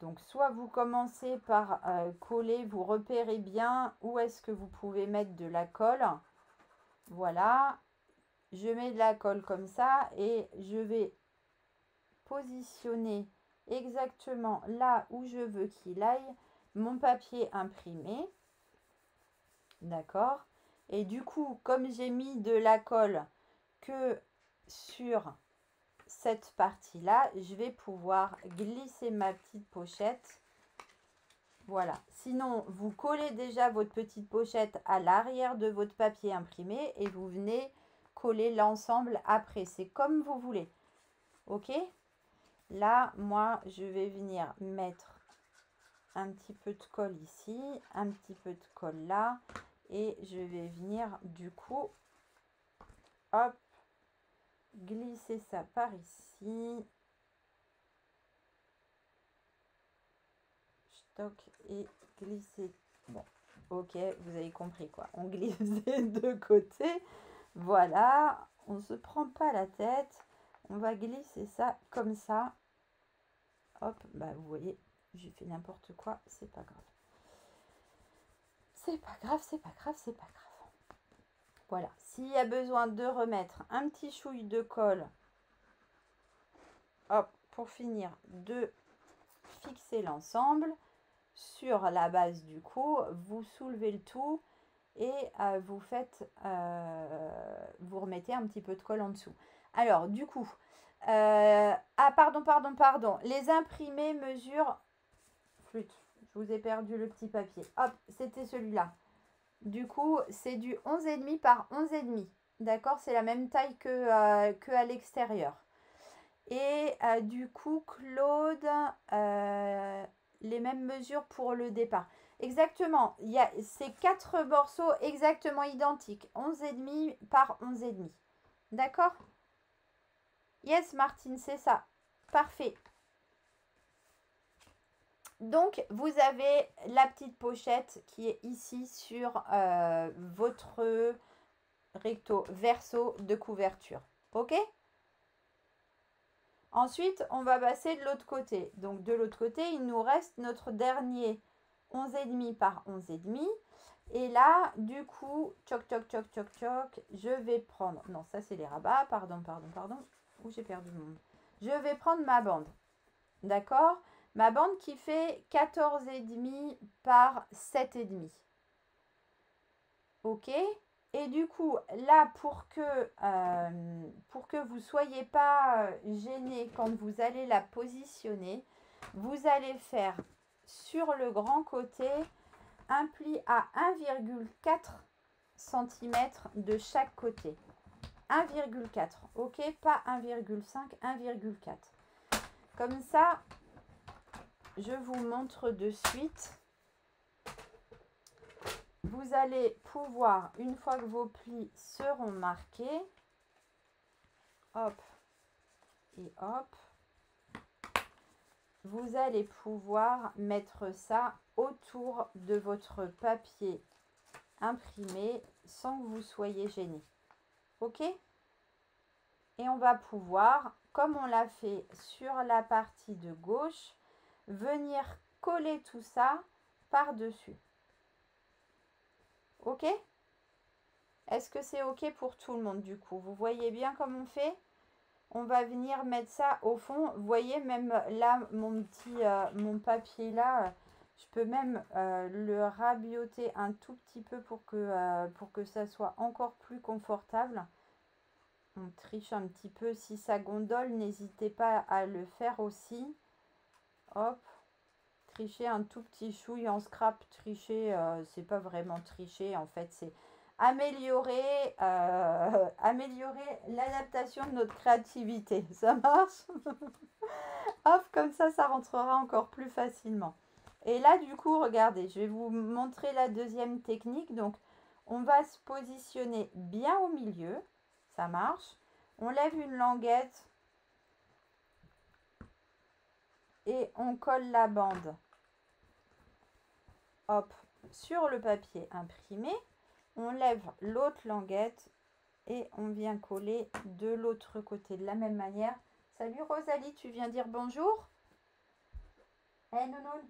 Donc, soit vous commencez par euh, coller, vous repérez bien où est-ce que vous pouvez mettre de la colle. Voilà, je mets de la colle comme ça et je vais positionner exactement là où je veux qu'il aille mon papier imprimé. D'accord? Et du coup, comme j'ai mis de la colle que sur cette partie-là, je vais pouvoir glisser ma petite pochette. Voilà. Sinon, vous collez déjà votre petite pochette à l'arrière de votre papier imprimé et vous venez coller l'ensemble après. C'est comme vous voulez. Ok? Là, moi, je vais venir mettre un petit peu de colle ici, un petit peu de colle là. Et je vais venir, du coup, hop, glisser ça par ici, stock et glisser. Bon, ok, vous avez compris quoi, on glisse des deux côtés. Voilà, on se prend pas la tête, on va glisser ça comme ça. Hop, bah vous voyez, j'ai fait n'importe quoi, c'est pas grave, c'est pas grave, c'est pas grave, c'est pas grave. Voilà, s'il y a besoin de remettre un petit chouille de colle, hop, pour finir de fixer l'ensemble sur la base du coup, vous soulevez le tout et euh, vous faites, euh, vous remettez un petit peu de colle en dessous. Alors du coup, euh, ah pardon, pardon, pardon, les imprimés mesurent, flûte, je vous ai perdu le petit papier, hop, c'était celui-là. Du coup, c'est du onze virgule cinq par onze virgule cinq. D'accord? C'est la même taille que, euh, que à l'extérieur. Et euh, du coup, Claude, euh, les mêmes mesures pour le départ. Exactement. Il y a ces quatre morceaux exactement identiques. onze virgule cinq par onze virgule cinq. D'accord? Yes, Martine, c'est ça. Parfait. Donc, vous avez la petite pochette qui est ici sur euh, votre recto verso de couverture. Ok? Ensuite, on va passer de l'autre côté. Donc, de l'autre côté, il nous reste notre dernier onze virgule cinq par onze virgule cinq. Et là, du coup, tchoc, tchoc, tchoc, tchoc, tchoc, je vais prendre... Non, ça, c'est les rabats. Pardon, pardon, pardon. Où j'ai perdu mon... Je vais prendre ma bande. D'accord? Ma bande qui fait quatorze virgule cinq par sept virgule cinq. Ok? Et du coup, là, pour que, euh, pour que vous ne soyez pas gêné quand vous allez la positionner, vous allez faire sur le grand côté un pli à un virgule quatre centimètres de chaque côté. un virgule quatre. Ok? Pas un virgule cinq, un virgule quatre. Comme ça... Je vous montre de suite. Vous allez pouvoir, une fois que vos plis seront marqués, hop et hop, vous allez pouvoir mettre ça autour de votre papier imprimé sans que vous soyez gêné. Ok? Et on va pouvoir, comme on l'a fait sur la partie de gauche, venir coller tout ça par-dessus. Ok? Est-ce que c'est ok pour tout le monde du coup? Vous voyez bien comme on fait? On va venir mettre ça au fond. Vous voyez même là, mon petit euh, mon papier là, je peux même euh, le rabioter un tout petit peu pour que, euh, pour que ça soit encore plus confortable. on triche un petit peu. Si ça gondole, n'hésitez pas à le faire aussi. Hop, tricher un tout petit chouille en scrap. Tricher, euh, c'est pas vraiment tricher, en fait, c'est améliorer, euh, améliorer l'adaptation de notre créativité. Ça marche? Hop, comme ça, ça rentrera encore plus facilement. Et là, du coup, regardez, je vais vous montrer la deuxième technique. Donc, on va se positionner bien au milieu. Ça marche. On lève une languette et on colle la bande. Hop, sur le papier imprimé. On lève l'autre languette et on vient coller de l'autre côté de la même manière. Salut Rosalie, tu viens dire bonjour? Eh hey, Nounoun,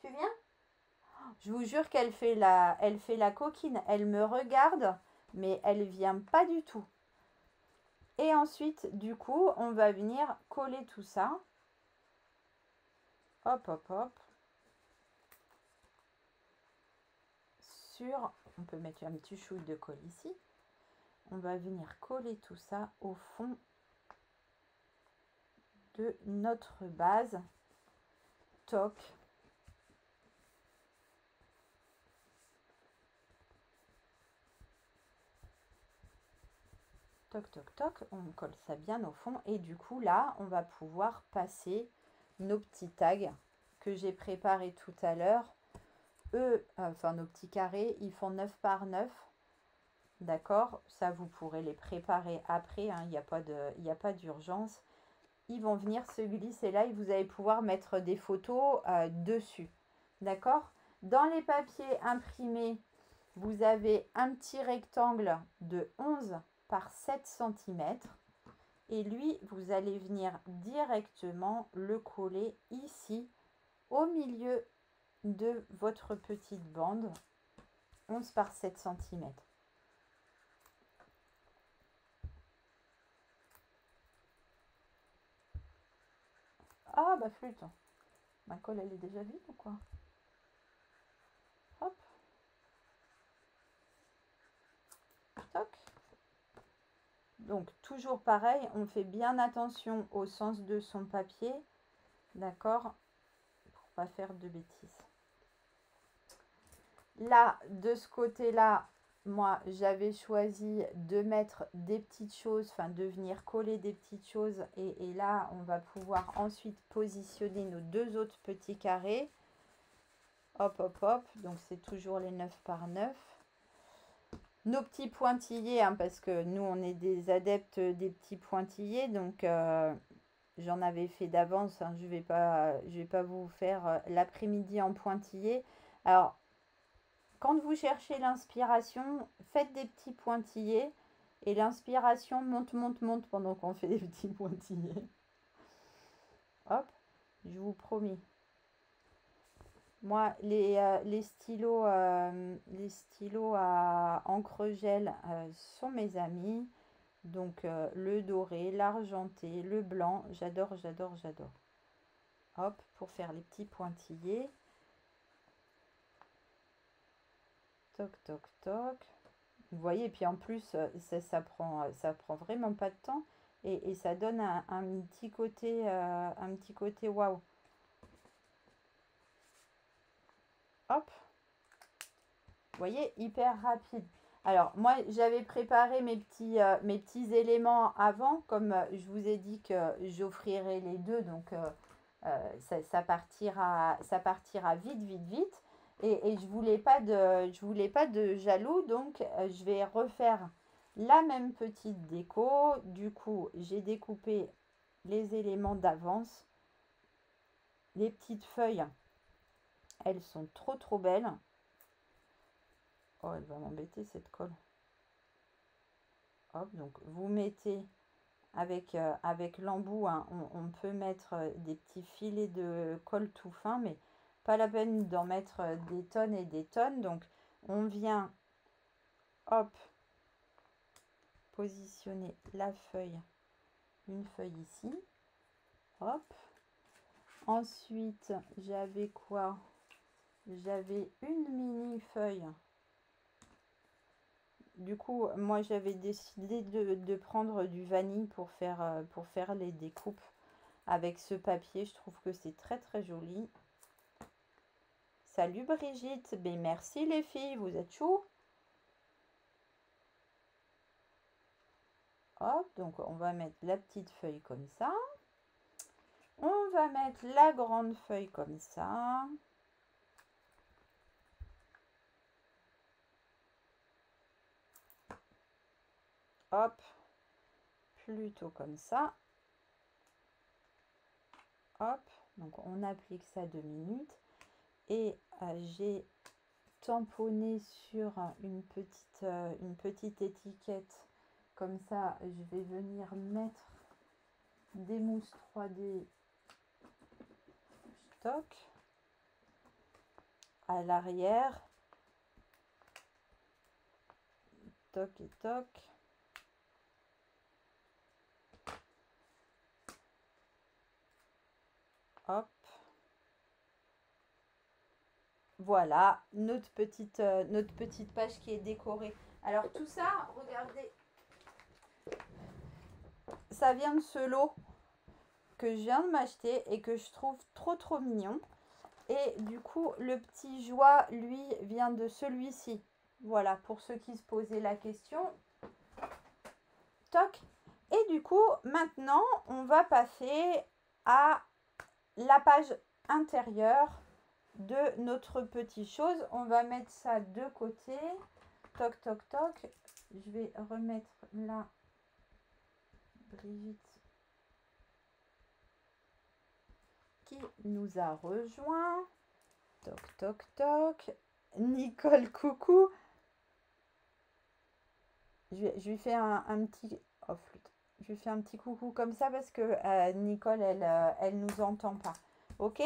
tu viens? Je vous jure qu'elle fait la, elle fait la coquine. Elle me regarde, mais elle vient pas du tout. Et ensuite, du coup, on va venir coller tout ça. Hop, hop, hop. Sur... On peut mettre un petit chouille de colle ici. On va venir coller tout ça au fond de notre base. Toc. Toc, toc, toc. On colle ça bien au fond. Et du coup, là, on va pouvoir passer nos petits tags que j'ai préparés tout à l'heure. Eux, enfin nos petits carrés, ils font neuf par neuf, d'accord? Ça, vous pourrez les préparer après, hein, il n'y a pas de, il n'y a pas d'urgence. Ils vont venir se glisser là et vous allez pouvoir mettre des photos euh, dessus, d'accord? Dans les papiers imprimés, vous avez un petit rectangle de onze par sept centimètres et lui, vous allez venir directement le coller ici, au milieu de votre petite bande onze par sept centimètres. Ah bah flûte, ma colle elle est déjà vide ou quoi? Hop, toc. Donc toujours pareil, on fait bien attention au sens de son papier, d'accord, pour pas faire de bêtises. Là, de ce côté-là, moi, j'avais choisi de mettre des petites choses, enfin de venir coller des petites choses. Et, et là, on va pouvoir ensuite positionner nos deux autres petits carrés. Hop, hop, hop. Donc, c'est toujours les neuf par neuf. Nos petits pointillés, hein, parce que nous, on est des adeptes des petits pointillés. Donc, euh, j'en avais fait d'avance. Hein, je ne vais pas, je vais pas vous faire l'après-midi en pointillés. Alors, quand vous cherchez l'inspiration, faites des petits pointillés et l'inspiration monte, monte, monte pendant qu'on fait des petits pointillés. Hop, je vous promis. Moi, les, euh, les stylos, euh, les stylos à encre gel euh, sont mes amis. Donc, euh, le doré, l'argenté, le blanc, j'adore, j'adore, j'adore. Hop, pour faire les petits pointillés. Toc, toc, toc. Vous voyez, et puis en plus, ça, ça prend, ça prend vraiment pas de temps. Et, et ça donne un, un petit côté, euh, un petit côté waouh. Hop. Vous voyez, hyper rapide. Alors, moi, j'avais préparé mes petits, euh, mes petits éléments avant. Comme je vous ai dit que j'offrirais les deux, donc euh, euh, ça, ça, partira, ça partira vite, vite, vite. Et, et je voulais pas de, je voulais pas de jaloux, donc euh, je vais refaire la même petite déco. Du coup, j'ai découpé les éléments d'avance. Les petites feuilles, elles sont trop trop belles. Oh, elle va m'embêter cette colle. Hop, donc vous mettez avec, euh, avec l'embout, hein, on, on peut mettre des petits filets de colle tout fin, mais pas la peine d'en mettre des tonnes et des tonnes. Donc, on vient, hop, positionner la feuille, une feuille ici. Hop. Ensuite, j'avais quoi? J'avais une mini feuille du coup, moi j'avais décidé de, de prendre du vanille pour faire, pour faire les découpes avec ce papier. Je trouve que c'est très très joli. Salut Brigitte, ben merci les filles, vous êtes chou. Hop, donc on va mettre la petite feuille comme ça. On va mettre la grande feuille comme ça. Hop, plutôt comme ça. Hop, donc on applique ça deux minutes. Et euh, j'ai tamponné sur une petite, euh, une petite étiquette. Comme ça, je vais venir mettre des mousses trois D stock à l'arrière. Toc et toc. Hop. Voilà, notre petite, euh, notre petite page qui est décorée. Alors tout ça, regardez, ça vient de ce lot que je viens de m'acheter et que je trouve trop trop mignon. Et du coup, le petit joie, lui, vient de celui-ci. Voilà, pour ceux qui se posaient la question. Toc. Et du coup, maintenant, on va passer à la page intérieure de notre petite chose. On va mettre ça de côté. Toc, toc, toc. Je vais remettre là Brigitte qui nous a rejoint. Toc, toc, toc. Nicole, coucou. Je, je lui fais un, un petit... Oh, flûte. Je lui fais un petit coucou comme ça parce que euh, Nicole, elle euh, elle nous entend pas. Ok ?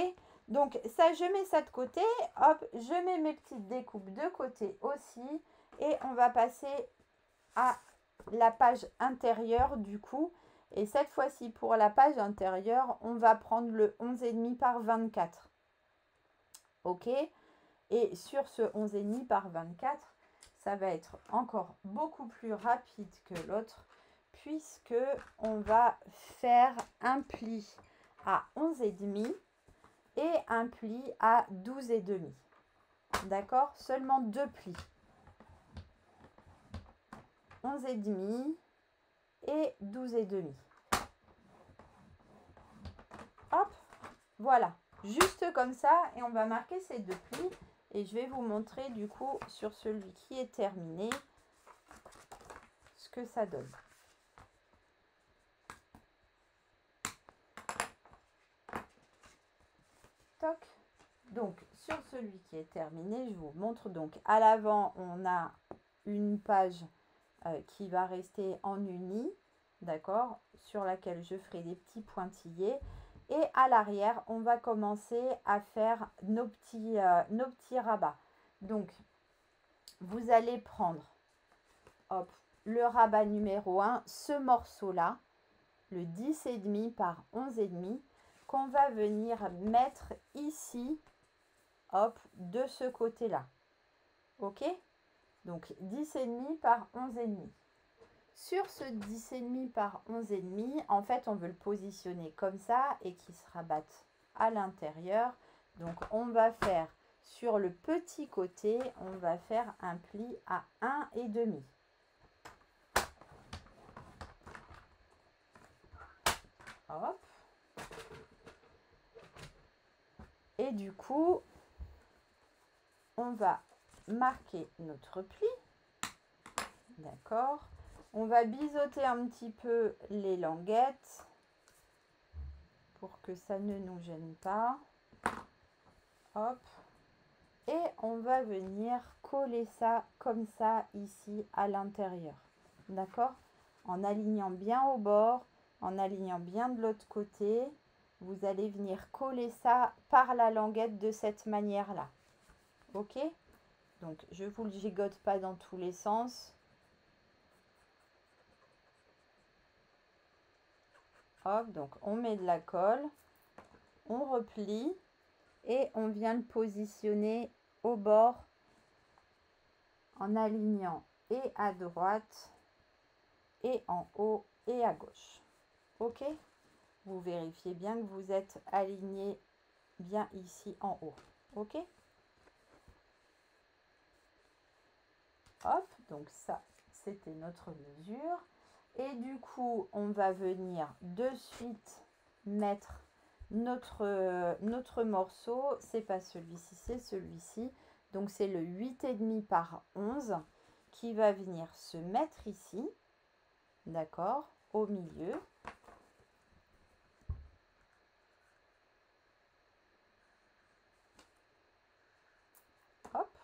Donc ça, je mets ça de côté, hop, je mets mes petites découpes de côté aussi et on va passer à la page intérieure du coup. Et cette fois-ci, pour la page intérieure, on va prendre le onze virgule cinq par vingt-quatre. Ok, et sur ce onze virgule cinq par vingt-quatre, ça va être encore beaucoup plus rapide que l'autre puisque on va faire un pli à onze virgule cinq. Et un pli à douze virgule cinq. D'accord? Seulement deux plis. onze virgule cinq et douze virgule cinq. Hop, voilà. Juste comme ça et on va marquer ces deux plis. Et je vais vous montrer du coup sur celui qui est terminé ce que ça donne. Donc sur celui qui est terminé, je vous montre. Donc à l'avant, on a une page euh, qui va rester en uni, d'accord, sur laquelle je ferai des petits pointillés. Et à l'arrière, on va commencer à faire nos petits, euh, nos petits rabats. Donc vous allez prendre, hop, le rabat numéro un, ce morceau-là, le dix virgule cinq par onze virgule cinq. Qu'on va venir mettre ici, hop, de ce côté-là. Ok? Donc dix virgule cinq par onze virgule cinq. Sur ce dix virgule cinq par onze virgule cinq, en fait, on veut le positionner comme ça et qu'il se rabatte à l'intérieur. Donc on va faire sur le petit côté, on va faire un pli à un virgule cinq. Hop. Et du coup, on va marquer notre pli, d'accord? On va biseauter un petit peu les languettes pour que ça ne nous gêne pas. Hop. Et on va venir coller ça comme ça ici à l'intérieur, d'accord? En alignant bien au bord, en alignant bien de l'autre côté. Vous allez venir coller ça par la languette de cette manière-là. Ok? Donc, je ne vous le gigote pas dans tous les sens. Hop, donc on met de la colle, on replie et on vient le positionner au bord en alignant et à droite et en haut et à gauche. Ok, vous vérifiez bien que vous êtes aligné bien ici en haut. Ok, hop, donc ça c'était notre mesure. Et du coup, on va venir de suite mettre notre, notre morceau. C'est pas celui-ci, c'est celui-ci. Donc, c'est le huit virgule cinq par onze qui va venir se mettre ici. D'accord? Au milieu. Hop.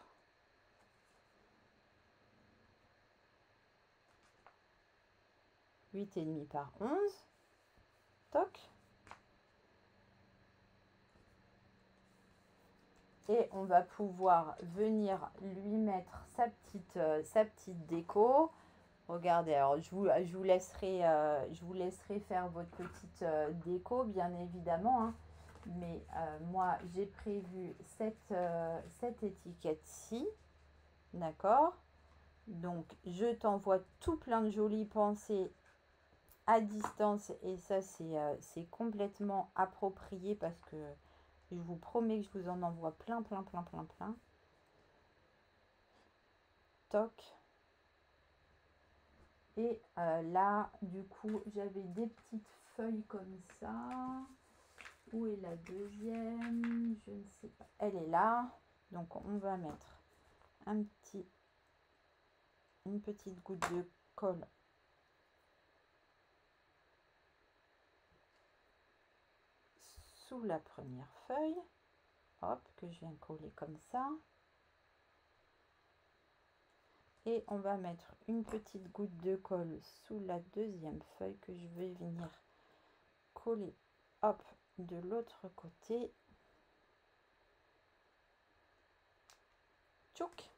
huit virgule cinq par onze. Toc. Et on va pouvoir venir lui mettre sa petite, euh, sa petite déco. Regardez, alors je vous, je vous laisserai, euh, je vous laisserai faire votre petite euh, déco, bien évidemment. Hein. Mais euh, moi, j'ai prévu cette, euh, cette étiquette-ci. D'accord? Donc, je t'envoie tout plein de jolies pensées à distance. Et ça, c'est euh, c'est complètement approprié parce que... Je vous promets que je vous en envoie plein, plein, plein, plein, plein. Toc. Et euh, là, du coup, j'avais des petites feuilles comme ça. Où est la deuxième? Je ne sais pas. Elle est là. Donc, on va mettre un petit, une petite goutte de colle. Sous la première feuille, hop, que je viens coller comme ça, et on va mettre une petite goutte de colle sous la deuxième feuille que je vais venir coller, hop, de l'autre côté. Tchouk.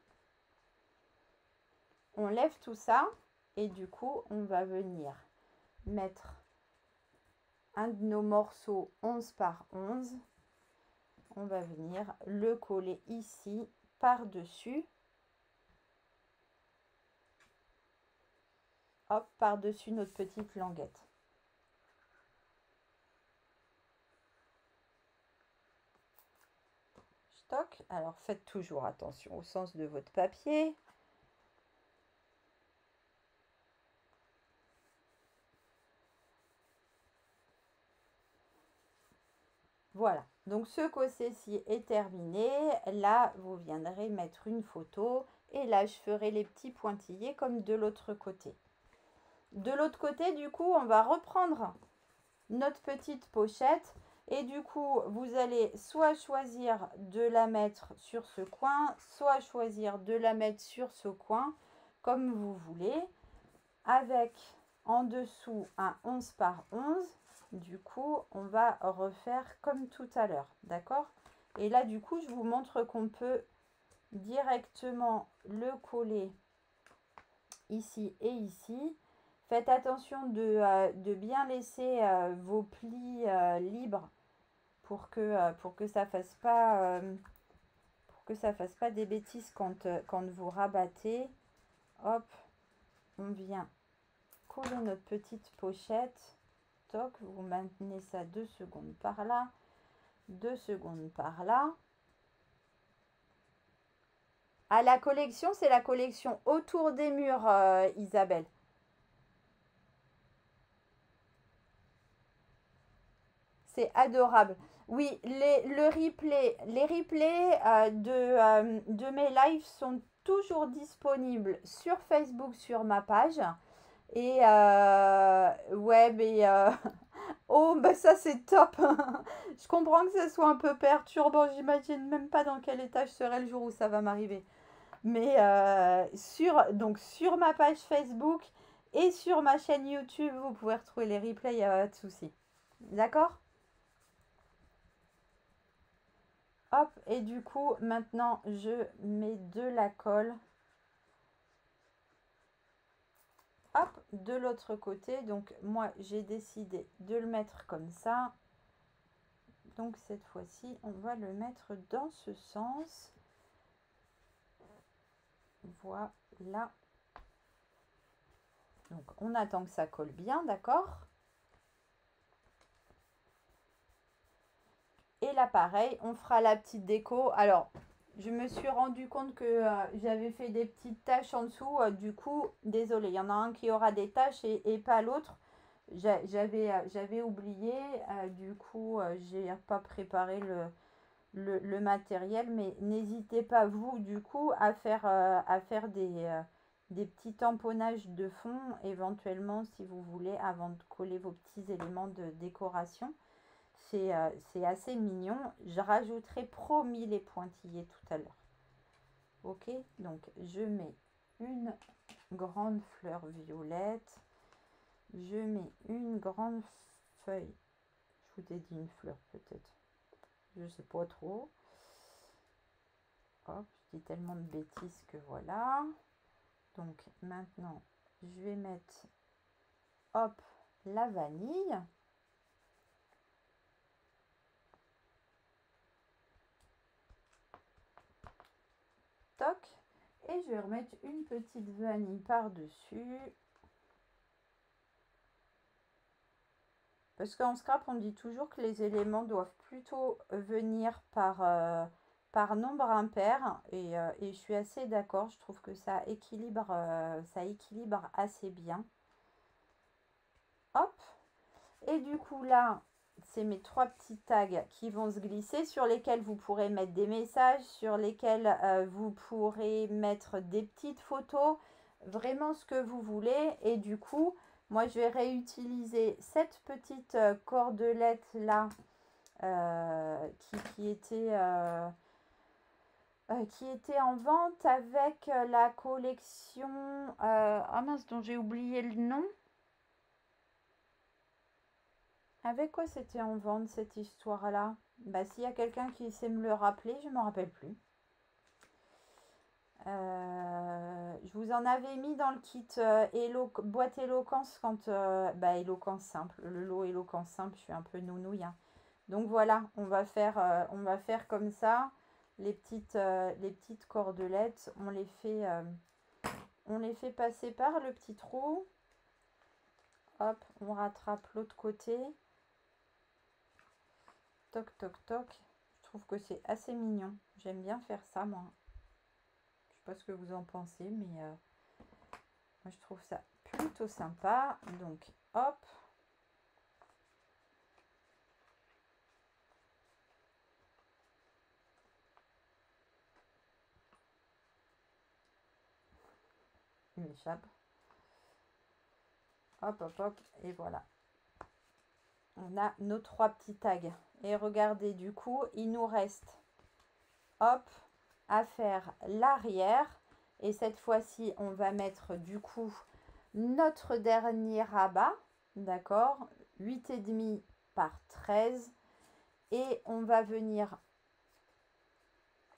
On lève tout ça et du coup on va venir mettre un de nos morceaux onze par onze, on va venir le coller ici par-dessus, hop, par-dessus notre petite languette. Stock, alors faites toujours attention au sens de votre papier. Voilà, donc ce côté-ci est terminé. Là, vous viendrez mettre une photo. Et là, je ferai les petits pointillés comme de l'autre côté. De l'autre côté, du coup, on va reprendre notre petite pochette. Et du coup, vous allez soit choisir de la mettre sur ce coin, soit choisir de la mettre sur ce coin, comme vous voulez. Avec en dessous un onze par onze. Du coup, on va refaire comme tout à l'heure, d'accord? Et là, du coup, je vous montre qu'on peut directement le coller ici et ici. Faites attention de, euh, de bien laisser euh, vos plis euh, libres pour que, euh, pour que ça fasse pas, euh, pour que ça fasse pas des bêtises quand, euh, quand vous rabattez. Hop, on vient coller notre petite pochette. Vous maintenez ça deux secondes par là, deux secondes par là. À la collection, c'est la collection autour des murs, euh, Isabelle. C'est adorable. Oui, les, le replay, les replays euh, de, euh, de mes lives sont toujours disponibles sur Facebook, sur ma page. Et euh, ouais, mais euh, oh, bah ça c'est top. Je comprends que ce soit un peu perturbant. J'imagine même pas dans quel état je serai le jour où ça va m'arriver. Mais euh, sur, donc sur ma page Facebook et sur ma chaîne YouTube, vous pouvez retrouver les replays, il n'y a pas de souci. D'accord? Hop, et du coup, maintenant je mets de la colle. Hop, de l'autre côté, donc moi j'ai décidé de le mettre comme ça, donc cette fois-ci on va le mettre dans ce sens, voilà, Donc, on attend que ça colle bien, d'accord? Et là, pareil, on fera la petite déco. Alors, je me suis rendu compte que euh, j'avais fait des petites taches en dessous. Euh, du coup, désolé, il y en a un qui aura des taches et, et pas l'autre. J'avais euh, j'avais oublié. Euh, du coup, euh, j'ai pas préparé le, le, le matériel. Mais n'hésitez pas, vous, du coup, à faire, euh, à faire des... Euh, des petits tamponnages de fond éventuellement si vous voulez avant de coller vos petits éléments de décoration. C'est euh, c'est assez mignon. Je rajouterai promis les pointillés tout à l'heure. Ok, donc je mets une grande fleur violette. Je mets une grande feuille. Je vous ai dit une fleur peut-être. Je sais pas trop. Hop, je dis tellement de bêtises que voilà. Donc maintenant, je vais mettre, hop, la vanille. Toc. Et je vais remettre une petite vanille par-dessus. Parce qu'en scrap, on dit toujours que les éléments doivent plutôt venir par... Euh, par nombre impair et, euh, et je suis assez d'accord, je trouve que ça équilibre euh, ça équilibre assez bien. Hop, et du coup là c'est mes trois petits tags qui vont se glisser, sur lesquels vous pourrez mettre des messages, sur lesquels euh, vous pourrez mettre des petites photos, vraiment ce que vous voulez. Et du coup moi je vais réutiliser cette petite cordelette là euh, qui, qui était euh, Euh, qui était en vente avec la collection... Euh, ah mince, dont j'ai oublié le nom. Avec quoi c'était en vente cette histoire-là? Bah, s'il y a quelqu'un qui sait me le rappeler, je ne m'en rappelle plus. Euh, je vous en avais mis dans le kit euh, élo boîte éloquence quand... Euh, bah, éloquence simple. Le lot éloquence simple, je suis un peu nounouille, hein. Donc voilà, on va faire, euh, on va faire comme ça. Les petites, euh, les petites cordelettes, on les, fait, euh, on les fait passer par le petit trou. Hop, on rattrape l'autre côté. Toc, toc, toc. Je trouve que c'est assez mignon. J'aime bien faire ça, moi. Je sais pas ce que vous en pensez, mais euh, moi, je trouve ça plutôt sympa. Donc, hop. M'échappe. Hop, hop, hop. Et voilà. On a nos trois petits tags. Et regardez, du coup, il nous reste, hop, à faire l'arrière. Et cette fois-ci, on va mettre, du coup, notre dernier rabat. D'accord? huit virgule cinq par treize. Et on va venir...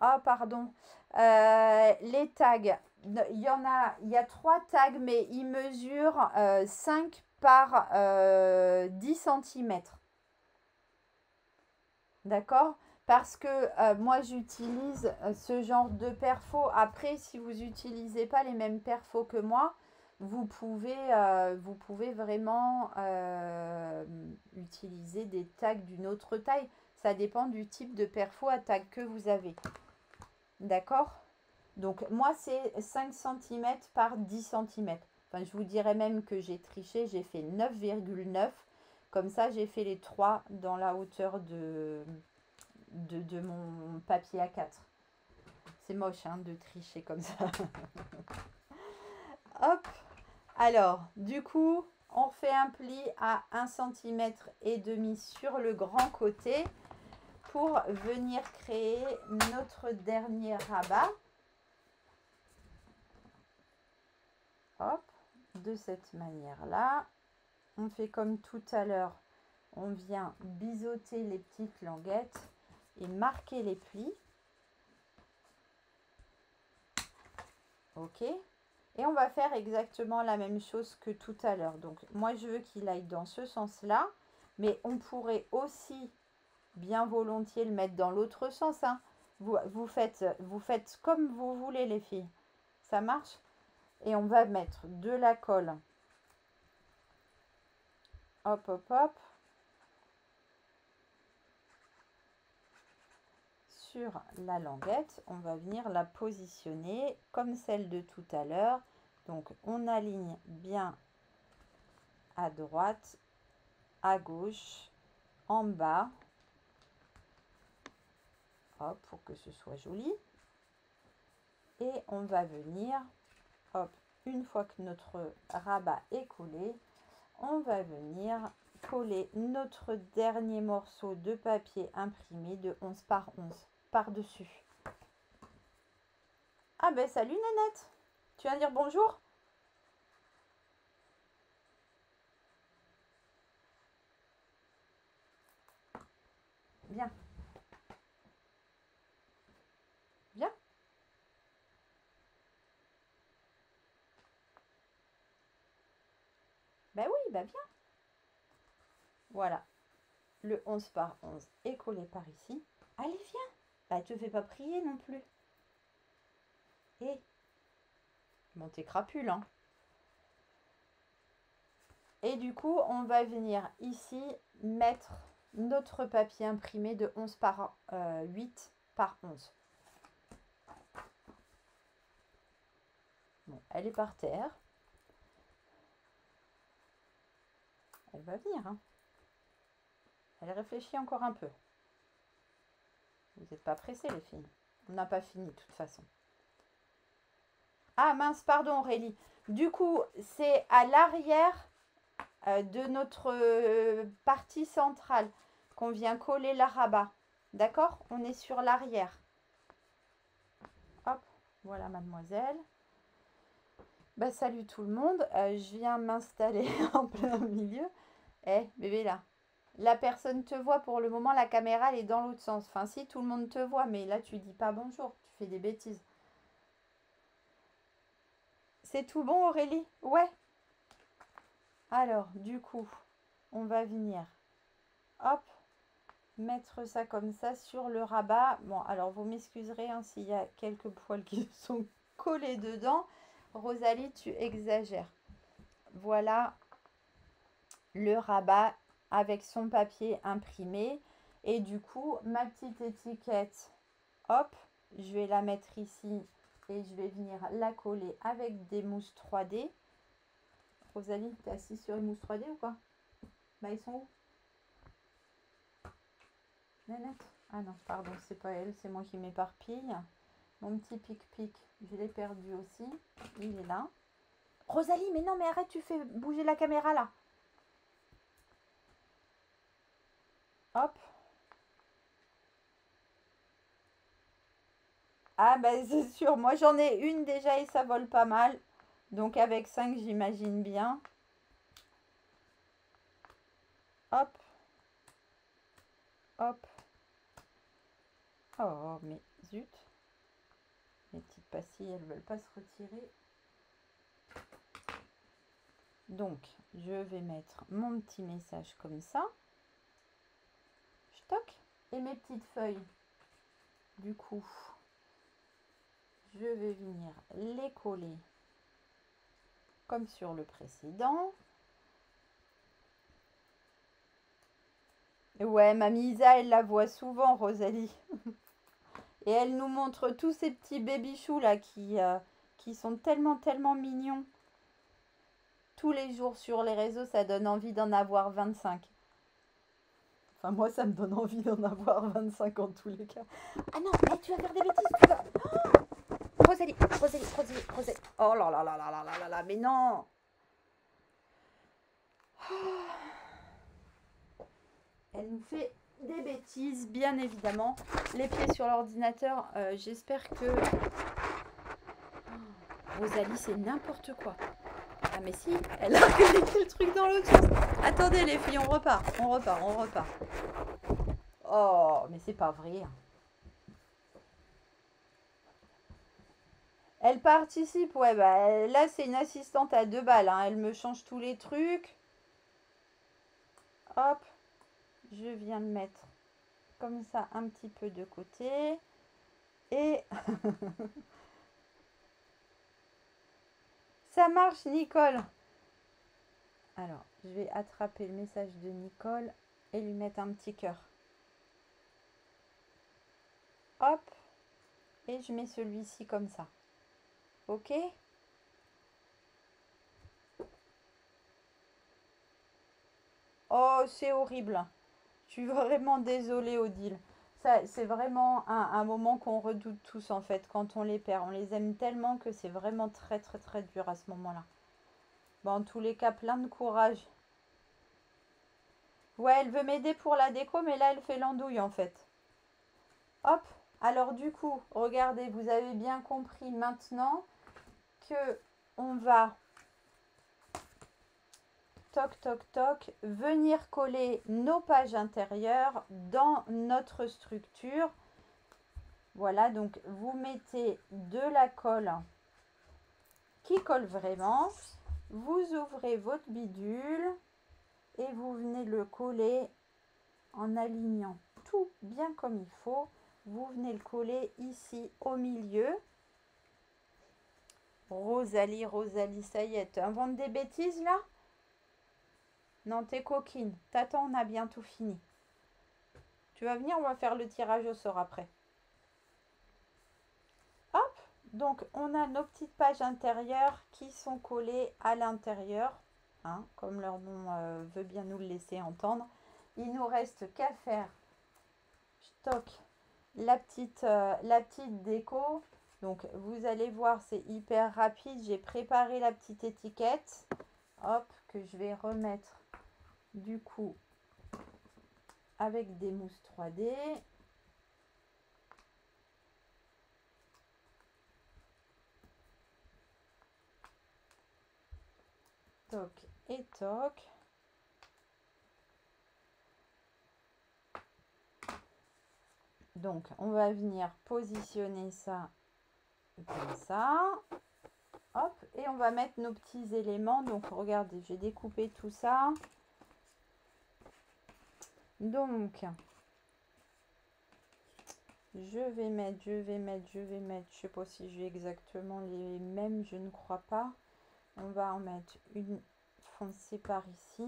Ah, oh, pardon. Euh, les tags. Il y en a, il y a trois tags, mais ils mesurent euh, cinq par dix centimètres. D'accord? Parce que euh, moi, j'utilise ce genre de perfos. Après, si vous n'utilisez pas les mêmes perfos que moi, vous pouvez, euh, vous pouvez vraiment euh, utiliser des tags d'une autre taille. Ça dépend du type de perfo à tag que vous avez. D'accord? Donc, moi, c'est cinq centimètres par dix centimètres. Enfin, je vous dirais même que j'ai triché. J'ai fait neuf virgule neuf. Comme ça, j'ai fait les trois dans la hauteur de, de, de mon papier A quatre. C'est moche, hein, de tricher comme ça. Hop. Alors, du coup, on fait un pli à un virgule cinq centimètre sur le grand côté pour venir créer notre dernier rabat. Hop, de cette manière-là. On fait comme tout à l'heure, on vient biseauter les petites languettes et marquer les plis. Ok. Et on va faire exactement la même chose que tout à l'heure. Donc, moi, je veux qu'il aille dans ce sens-là. Mais on pourrait aussi bien volontiers le mettre dans l'autre sens, hein. Vous, vous, faites, vous faites comme vous voulez, les filles. Ça marche? Et on va mettre de la colle Hop, hop, hop. Sur la languette, on va venir la positionner comme celle de tout à l'heure. Donc, on aligne bien à droite, à gauche, en bas. Hop, pour que ce soit joli. Et on va venir, hop, une fois que notre rabat est collé, on va venir coller notre dernier morceau de papier imprimé de onze par onze par-dessus. Ah ben salut Nanette, tu viens dire bonjour? Bien. Bien. Ben oui, ben bien. Voilà, le onze par onze est collé par ici. Allez, viens. Bah, te fais pas prier non plus. Et bon, t'es crapule, hein. Et du coup, on va venir ici mettre notre papier imprimé de onze par huit par onze. Bon, elle est par terre. Elle va venir, hein. Elle réfléchit encore un peu. Vous n'êtes pas pressés, les filles. On n'a pas fini, de toute façon. Ah, mince, pardon, Aurélie. Du coup, c'est à l'arrière euh, de notre euh, partie centrale qu'on vient coller la rabat. D'accord? On est sur l'arrière. Hop, voilà, mademoiselle. Bah, salut tout le monde. Euh, je viens m'installer en plein milieu. Eh, hey, bébé, là. La personne te voit pour le moment, la caméra elle est dans l'autre sens. Enfin si, tout le monde te voit, mais là tu dis pas bonjour, tu fais des bêtises. C'est tout bon Aurélie? Ouais. Alors du coup, on va venir, hop, mettre ça comme ça sur le rabat. Bon alors vous m'excuserez hein, s'il y a quelques poils qui sont collés dedans. Rosalie, tu exagères. Voilà le rabat avec son papier imprimé. Et du coup, ma petite étiquette, hop, je vais la mettre ici et je vais venir la coller avec des mousses trois D. Rosalie, t'es assise sur une mousse trois D ou quoi? Bah, ils sont où? Nanette? Ah non, pardon, c'est pas elle, c'est moi qui m'éparpille. Mon petit pic-pic, je l'ai perdu aussi. Il est là. Rosalie, mais non, mais arrête, tu fais bouger la caméra là. Hop. Ah ben c'est sûr, moi j'en ai une déjà et ça vole pas mal. Donc avec cinq, j'imagine bien. Hop. Hop. Oh mais zut. Mes petites pastilles, elles veulent pas se retirer. Donc, je vais mettre mon petit message comme ça. Et mes petites feuilles, du coup, je vais venir les coller comme sur le précédent. Ouais, mamie Isa, elle la voit souvent, Rosalie. Et elle nous montre tous ces petits baby-choux là qui, euh, qui sont tellement, tellement mignons. Tous les jours sur les réseaux, ça donne envie d'en avoir vingt-cinq. Enfin, moi, ça me donne envie d'en avoir vingt-cinq en tous les cas. Ah non, mais tu vas faire des bêtises. Tu vas... oh Rosalie, Rosalie, Rosalie, Rosalie. Oh là là là là là là là là, mais non. Oh. Elle nous fait des bêtises, bien évidemment. Les pieds sur l'ordinateur, euh, j'espère que... Oh. Rosalie, c'est n'importe quoi. Ah mais si, elle a connecté le truc dans l'autre sens. Attendez les filles, on repart, on repart, on repart. Oh, mais c'est pas vrai. Elle participe, ouais, bah là c'est une assistante à deux balles, hein. Elle me change tous les trucs. Hop, je viens de mettre comme ça un petit peu de côté. Et... Ça marche, Nicole. Alors, je vais attraper le message de Nicole et lui mettre un petit cœur. Hop. Et je mets celui-ci comme ça. OK. Oh, c'est horrible. Je suis vraiment désolée, Odile. Ça, c'est vraiment un, un moment qu'on redoute tous, en fait, quand on les perd. On les aime tellement que c'est vraiment très, très, très dur à ce moment-là. Bon, en tous les cas, plein de courage. Ouais, elle veut m'aider pour la déco, mais là, elle fait l'andouille, en fait. Hop. Alors, du coup, regardez, vous avez bien compris maintenant que on va... toc, toc, toc, venir coller nos pages intérieures dans notre structure. Voilà, donc vous mettez de la colle qui colle vraiment. Vous ouvrez votre bidule et vous venez le coller en alignant tout bien comme il faut. Vous venez le coller ici au milieu. Rosalie, Rosalie, ça y est, tu inventes des bêtises là ? Non, t'es coquine. T'attends, on a bientôt fini. Tu vas venir, on va faire le tirage au sort après. Hop, donc on a nos petites pages intérieures qui sont collées à l'intérieur, hein, comme leur nom euh, veut bien nous le laisser entendre. Il nous reste qu'à faire, je toque, la petite, euh, la petite déco. Donc vous allez voir, c'est hyper rapide. J'ai préparé la petite étiquette. Hop, que je vais remettre. Du coup, avec des mousses trois D. Toc et toc. Donc, on va venir positionner ça comme ça. Hop, et on va mettre nos petits éléments. Donc, regardez, j'ai découpé tout ça. Donc, je vais mettre, je vais mettre, je vais mettre, je ne sais pas si j'ai exactement les mêmes, je ne crois pas. On va en mettre une foncée par ici.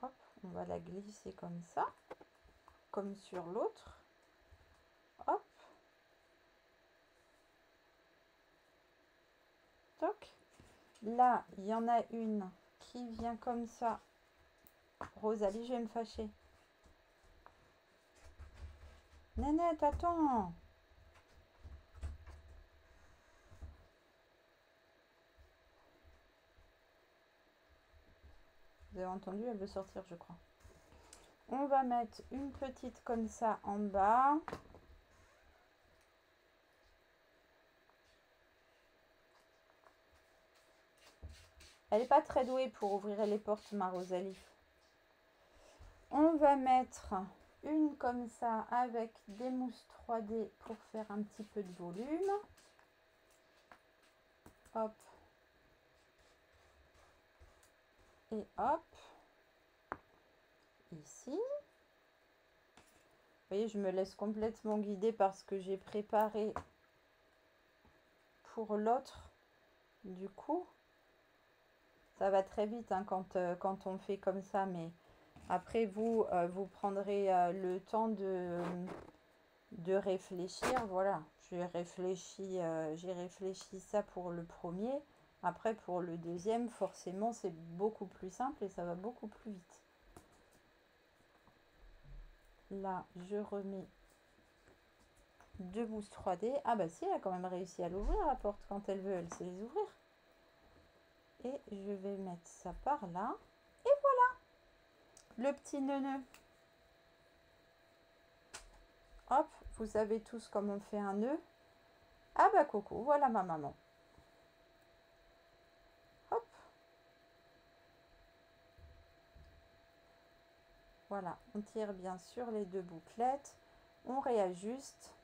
Hop, on va la glisser comme ça, comme sur l'autre. Hop. Toc. Là, il y en a une qui vient comme ça. Rosalie, je vais me fâcher. Nanette, attends. Vous avez entendu, elle veut sortir, je crois. On va mettre une petite comme ça en bas. Elle n'est pas très douée pour ouvrir les portes, ma Rosalie. On va mettre une comme ça avec des mousses trois D pour faire un petit peu de volume. Hop. Et hop. Ici. Vous voyez, je me laisse complètement guider parce que j'ai préparé pour l'autre. Du coup, ça va très vite hein, quand, euh, quand on fait comme ça, mais... Après, vous, euh, vous prendrez euh, le temps de, de réfléchir. Voilà, j'ai réfléchi, euh, j'ai réfléchi ça pour le premier. Après, pour le deuxième, forcément, c'est beaucoup plus simple et ça va beaucoup plus vite. Là, je remets deux mousses trois D. Ah bah si, elle a quand même réussi à l'ouvrir, la porte. Quand elle veut, elle sait les ouvrir. Et je vais mettre ça par là. Le petit nœud. Hop, vous savez tous comment on fait un nœud. Ah bah coco, voilà ma maman. Hop. Voilà, on tire bien sûr les deux bouclettes. On réajuste.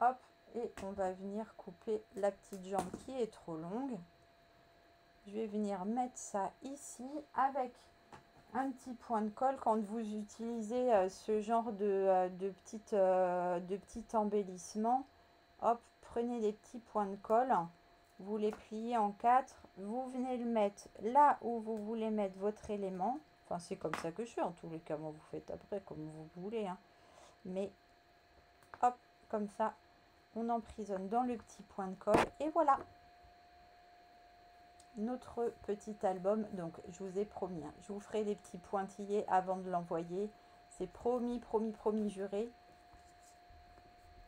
Hop, et on va venir couper la petite jambe qui est trop longue. Je vais venir mettre ça ici avec un petit point de colle. Quand vous utilisez euh, ce genre de, euh, de, petite, euh, de petit embellissement, hop, prenez des petits points de colle vous les pliez en quatre, vous venez le mettre là où vous voulez mettre votre élément. Enfin, c'est comme ça que je fais, en tous les cas, moi, vous faites après comme vous voulez, hein. Mais hop, comme ça, on emprisonne dans le petit point de colle et voilà notre petit album. Donc, je vous ai promis, hein, je vous ferai des petits pointillés avant de l'envoyer. C'est promis, promis, promis, juré.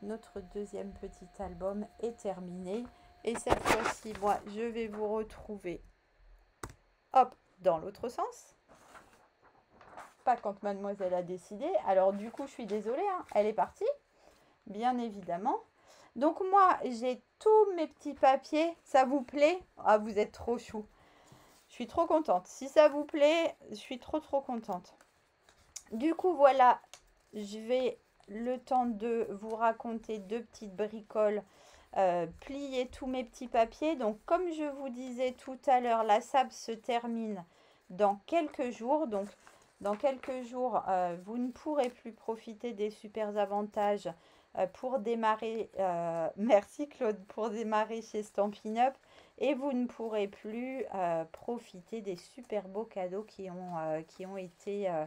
Notre deuxième petit album est terminé. Et cette fois-ci, moi, je vais vous retrouver, hop, dans l'autre sens. Pas quand mademoiselle a décidé. Alors, du coup, je suis désolée, hein, elle est partie, bien évidemment. Donc, moi, j'ai tous mes petits papiers. Ça vous plaît? Ah, vous êtes trop chou. Je suis trop contente. Si ça vous plaît, je suis trop, trop contente. Du coup, voilà, je vais le temps de vous raconter deux petites bricoles. Euh, plier tous mes petits papiers. Donc, comme je vous disais tout à l'heure, la S A B se termine dans quelques jours. Donc, dans quelques jours, euh, vous ne pourrez plus profiter des super avantages euh, pour démarrer. Euh, merci Claude, pour démarrer chez Stampin' Up. Et vous ne pourrez plus euh, profiter des super beaux cadeaux qui ont, euh, qui ont été... Euh,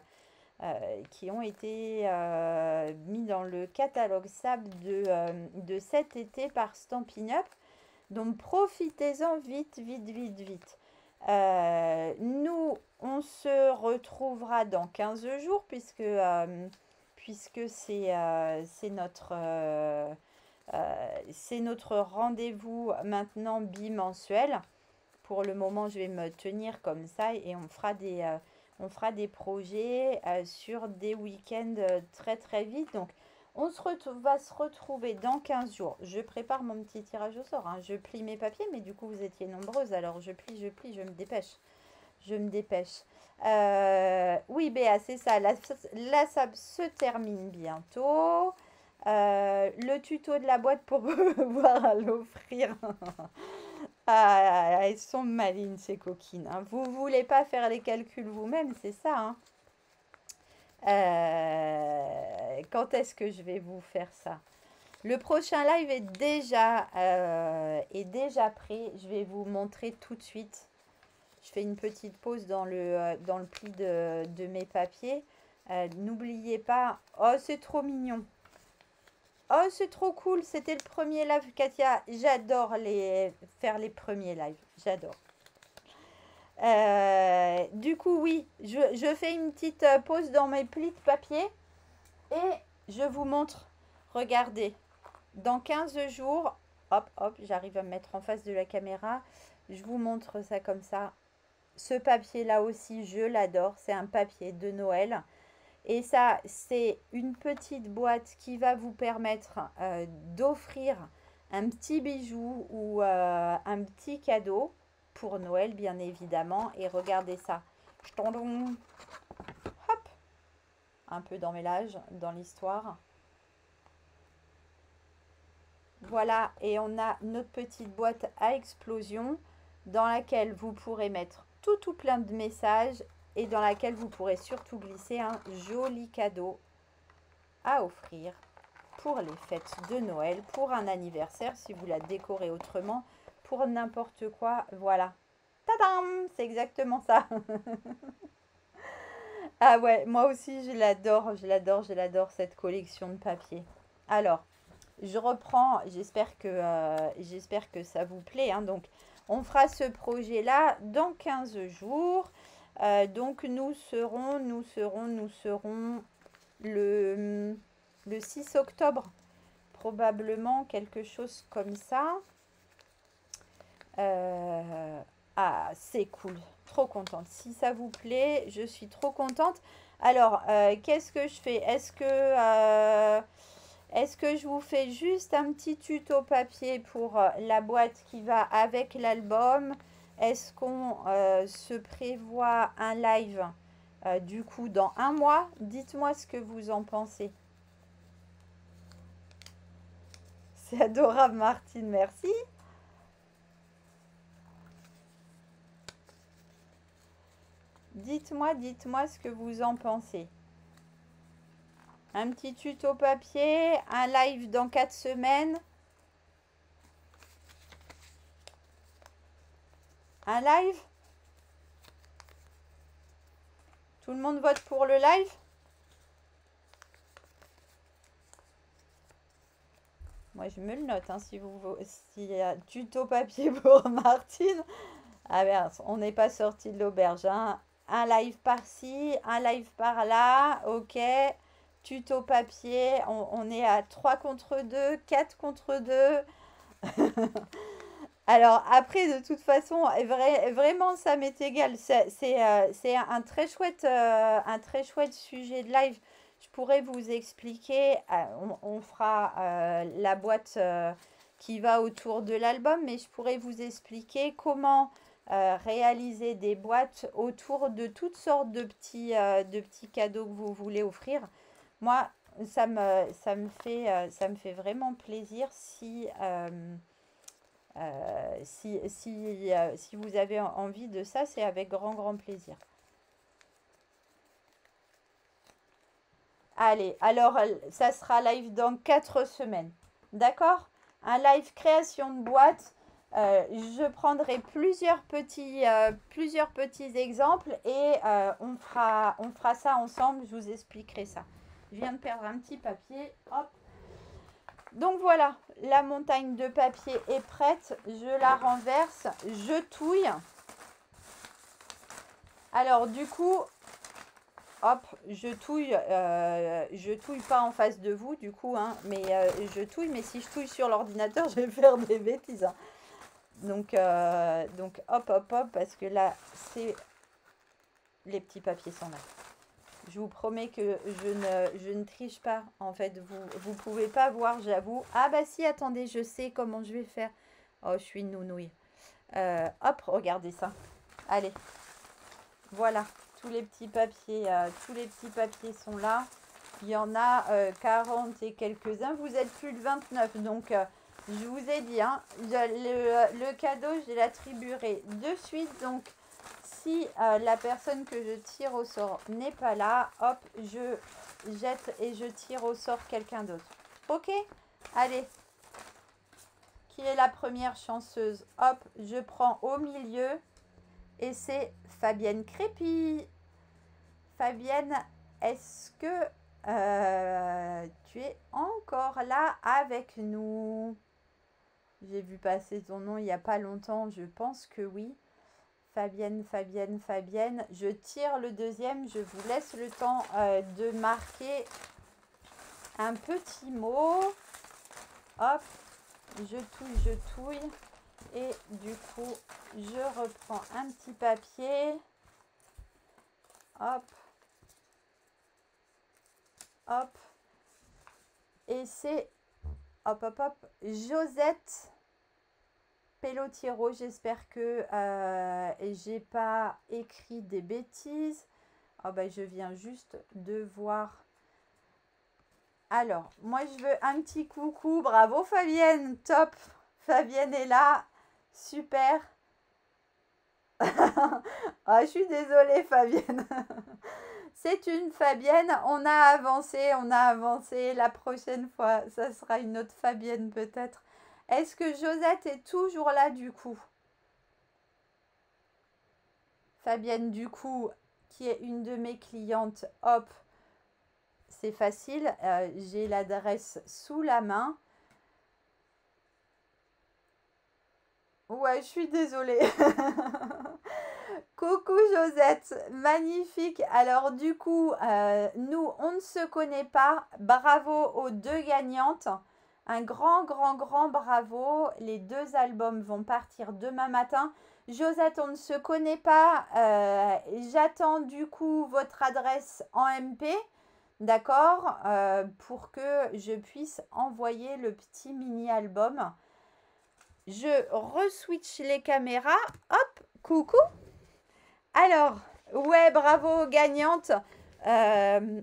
Euh, qui ont été euh, mis dans le catalogue S A B de, euh, de cet été par Stampin' Up. Donc, profitez-en vite, vite, vite, vite. Euh, nous, on se retrouvera dans quinze jours puisque, euh, puisque c'est euh, notre, euh, euh, notre rendez-vous maintenant bimensuel. Pour le moment, je vais me tenir comme ça et on fera des... Euh, On fera des projets euh, sur des week-ends euh, très très vite. Donc, on se va se retrouver dans quinze jours. Je prépare mon petit tirage au sort. Hein. Je plie mes papiers, mais du coup, vous étiez nombreuses. Alors, je plie, je plie, je me dépêche. Je me dépêche. Euh, oui, Béa, c'est ça. La, la S A B se termine bientôt. Euh, le tuto de la boîte pour pouvoir l'offrir. Ah, elles sont malines, ces coquines. Hein. Vous ne voulez pas faire les calculs vous-même, c'est ça. Hein. Euh, quand est-ce que je vais vous faire ça? Le prochain live est déjà, euh, est déjà prêt. Je vais vous montrer tout de suite. Je fais une petite pause dans le, dans le pli de, de mes papiers. Euh, n'oubliez pas... Oh, c'est trop mignon! Oh, c'est trop cool, c'était le premier live, Katia. J'adore les... faire les premiers lives, j'adore. Euh, du coup, oui, je, je fais une petite pause dans mes plis de papier et je vous montre, regardez, dans quinze jours, hop, hop, j'arrive à me mettre en face de la caméra, je vous montre ça comme ça. Ce papier-là aussi, je l'adore, c'est un papier de Noël. Et ça, c'est une petite boîte qui va vous permettre euh, d'offrir un petit bijou ou euh, un petit cadeau pour Noël, bien évidemment. Et regardez ça. Hop. Un peu d'emmêlage dans l'histoire. Voilà. Et on a notre petite boîte à explosion dans laquelle vous pourrez mettre tout, tout plein de messages. Et dans laquelle vous pourrez surtout glisser un joli cadeau à offrir pour les fêtes de Noël, pour un anniversaire, si vous la décorez autrement, pour n'importe quoi. Voilà. Tadam! C'est exactement ça. Ah ouais, moi aussi, je l'adore, je l'adore, je l'adore, cette collection de papier. Alors, je reprends, j'espère que, euh, j'espère que ça vous plaît. Hein. Donc, on fera ce projet-là dans quinze jours. Euh, donc, nous serons, nous serons, nous serons le, le six octobre, probablement, quelque chose comme ça. Euh, ah, c'est cool, trop contente. Si ça vous plaît, je suis trop contente. Alors, euh, qu'est-ce que je fais? Est-ce que, euh, est-ce que je vous fais juste un petit tuto papier pour la boîte qui va avec l'album? Est-ce qu'on euh, se prévoit un live euh, du coup dans un mois? Dites-moi ce que vous en pensez. C'est adorable, Martine, merci. Dites-moi, dites-moi ce que vous en pensez. Un petit tuto papier, un live dans quatre semaines. Un live? Tout le monde vote pour le live? Moi, je me le note. Hein, si vous, s'il y a tuto papier pour Martine. Ah merde, on n'est pas sorti de l'auberge. Hein. Un live par-ci, un live par-là. Ok. Tuto papier. On, on est à trois contre deux, quatre contre deux. Alors après, de toute façon, vrai, vraiment, ça m'est égal. C'est euh, un, très chouette, euh, un très chouette sujet de live. Je pourrais vous expliquer, on, on fera euh, la boîte euh, qui va autour de l'album, mais je pourrais vous expliquer comment euh, réaliser des boîtes autour de toutes sortes de petits, euh, de petits cadeaux que vous voulez offrir. Moi, ça me, ça me, fait, ça me fait vraiment plaisir si, euh, euh, si, si, euh, si vous avez envie de ça, c'est avec grand, grand plaisir. Allez, alors ça sera live dans quatre semaines, d'accord? Un live création de boîte, euh, je prendrai plusieurs petits, euh, plusieurs petits exemples et euh, on, fera, on fera ça ensemble, je vous expliquerai ça. Je viens de perdre un petit papier, hop. Donc voilà, la montagne de papier est prête, je la renverse, je touille. Alors du coup... Hop, je touille, euh, je touille pas en face de vous du coup, hein, mais euh, je touille, mais si je touille sur l'ordinateur, je vais faire des bêtises. Hein. Donc, euh, donc hop, hop, hop, parce que là, c'est les petits papiers s'en vont. Je vous promets que je ne, je ne triche pas, en fait, vous ne pouvez pas voir, j'avoue. Ah bah si, attendez, je sais comment je vais faire. Oh, je suis nounouille. Euh, hop, regardez ça. Allez, voilà. Les petits papiers, euh, tous les petits papiers sont là. Il y en a euh, quarante et quelques-uns. Vous êtes plus de vingt-neuf. Donc, euh, je vous ai dit, hein, le, le cadeau, je l'attribuerai de suite. Donc, si euh, la personne que je tire au sort n'est pas là, hop, je jette et je tire au sort quelqu'un d'autre. Ok? Allez. Qui est la première chanceuse? Hop, je prends au milieu. Et c'est Fabienne Crépy. Fabienne, est-ce que euh, tu es encore là avec nous? J'ai vu passer ton nom il n'y a pas longtemps, je pense que oui. Fabienne, Fabienne, Fabienne. Je tire le deuxième, je vous laisse le temps euh, de marquer un petit mot. Hop, je touille, je touille. Et du coup, je reprends un petit papier. Hop. Hop. Et c'est, hop, hop, hop, Josette Pellotiro. J'espère que euh, j'ai pas écrit des bêtises. Oh ben, je viens juste de voir. Alors, moi, je veux un petit coucou. Bravo, Fabienne. Top. Fabienne est là. Super. Ah, je suis désolée, Fabienne. C'est une Fabienne. On a avancé, on a avancé. La prochaine fois, ça sera une autre Fabienne peut-être. Est-ce que Josette est toujours là du coup? Fabienne du coup, qui est une de mes clientes. Hop, c'est facile. Euh, j'ai l'adresse sous la main. Ouais, je suis désolée. Coucou Josette, magnifique. Alors du coup, euh, nous, on ne se connaît pas. Bravo aux deux gagnantes. Un grand, grand, grand bravo. Les deux albums vont partir demain matin. Josette, on ne se connaît pas. Euh, J'attends du coup votre adresse en M P, d'accord, euh, pour que je puisse envoyer le petit mini-album. Je re-switch les caméras. Hop, coucou. Alors, ouais, bravo, gagnante. Euh,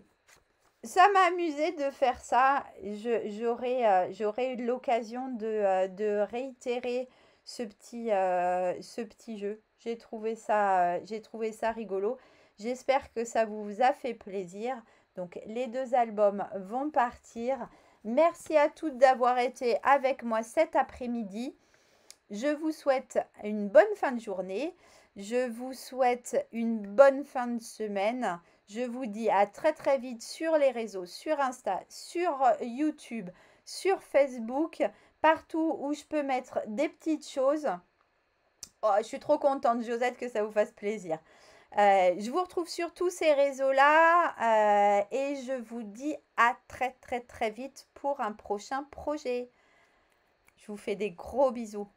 ça m'a amusé de faire ça. J'aurais euh, eu l'occasion de, euh, de réitérer ce petit, euh, ce petit jeu. J'ai trouvé, euh, j'ai trouvé ça rigolo. J'espère que ça vous a fait plaisir. Donc, les deux albums vont partir. Merci à toutes d'avoir été avec moi cet après-midi. Je vous souhaite une bonne fin de journée. Je vous souhaite une bonne fin de semaine. Je vous dis à très très vite sur les réseaux, sur Insta, sur YouTube, sur Facebook, partout où je peux mettre des petites choses. Oh, je suis trop contente, Josette, que ça vous fasse plaisir. Euh, je vous retrouve sur tous ces réseaux-là euh, et je vous dis à très très très vite pour un prochain projet. Je vous fais des gros bisous.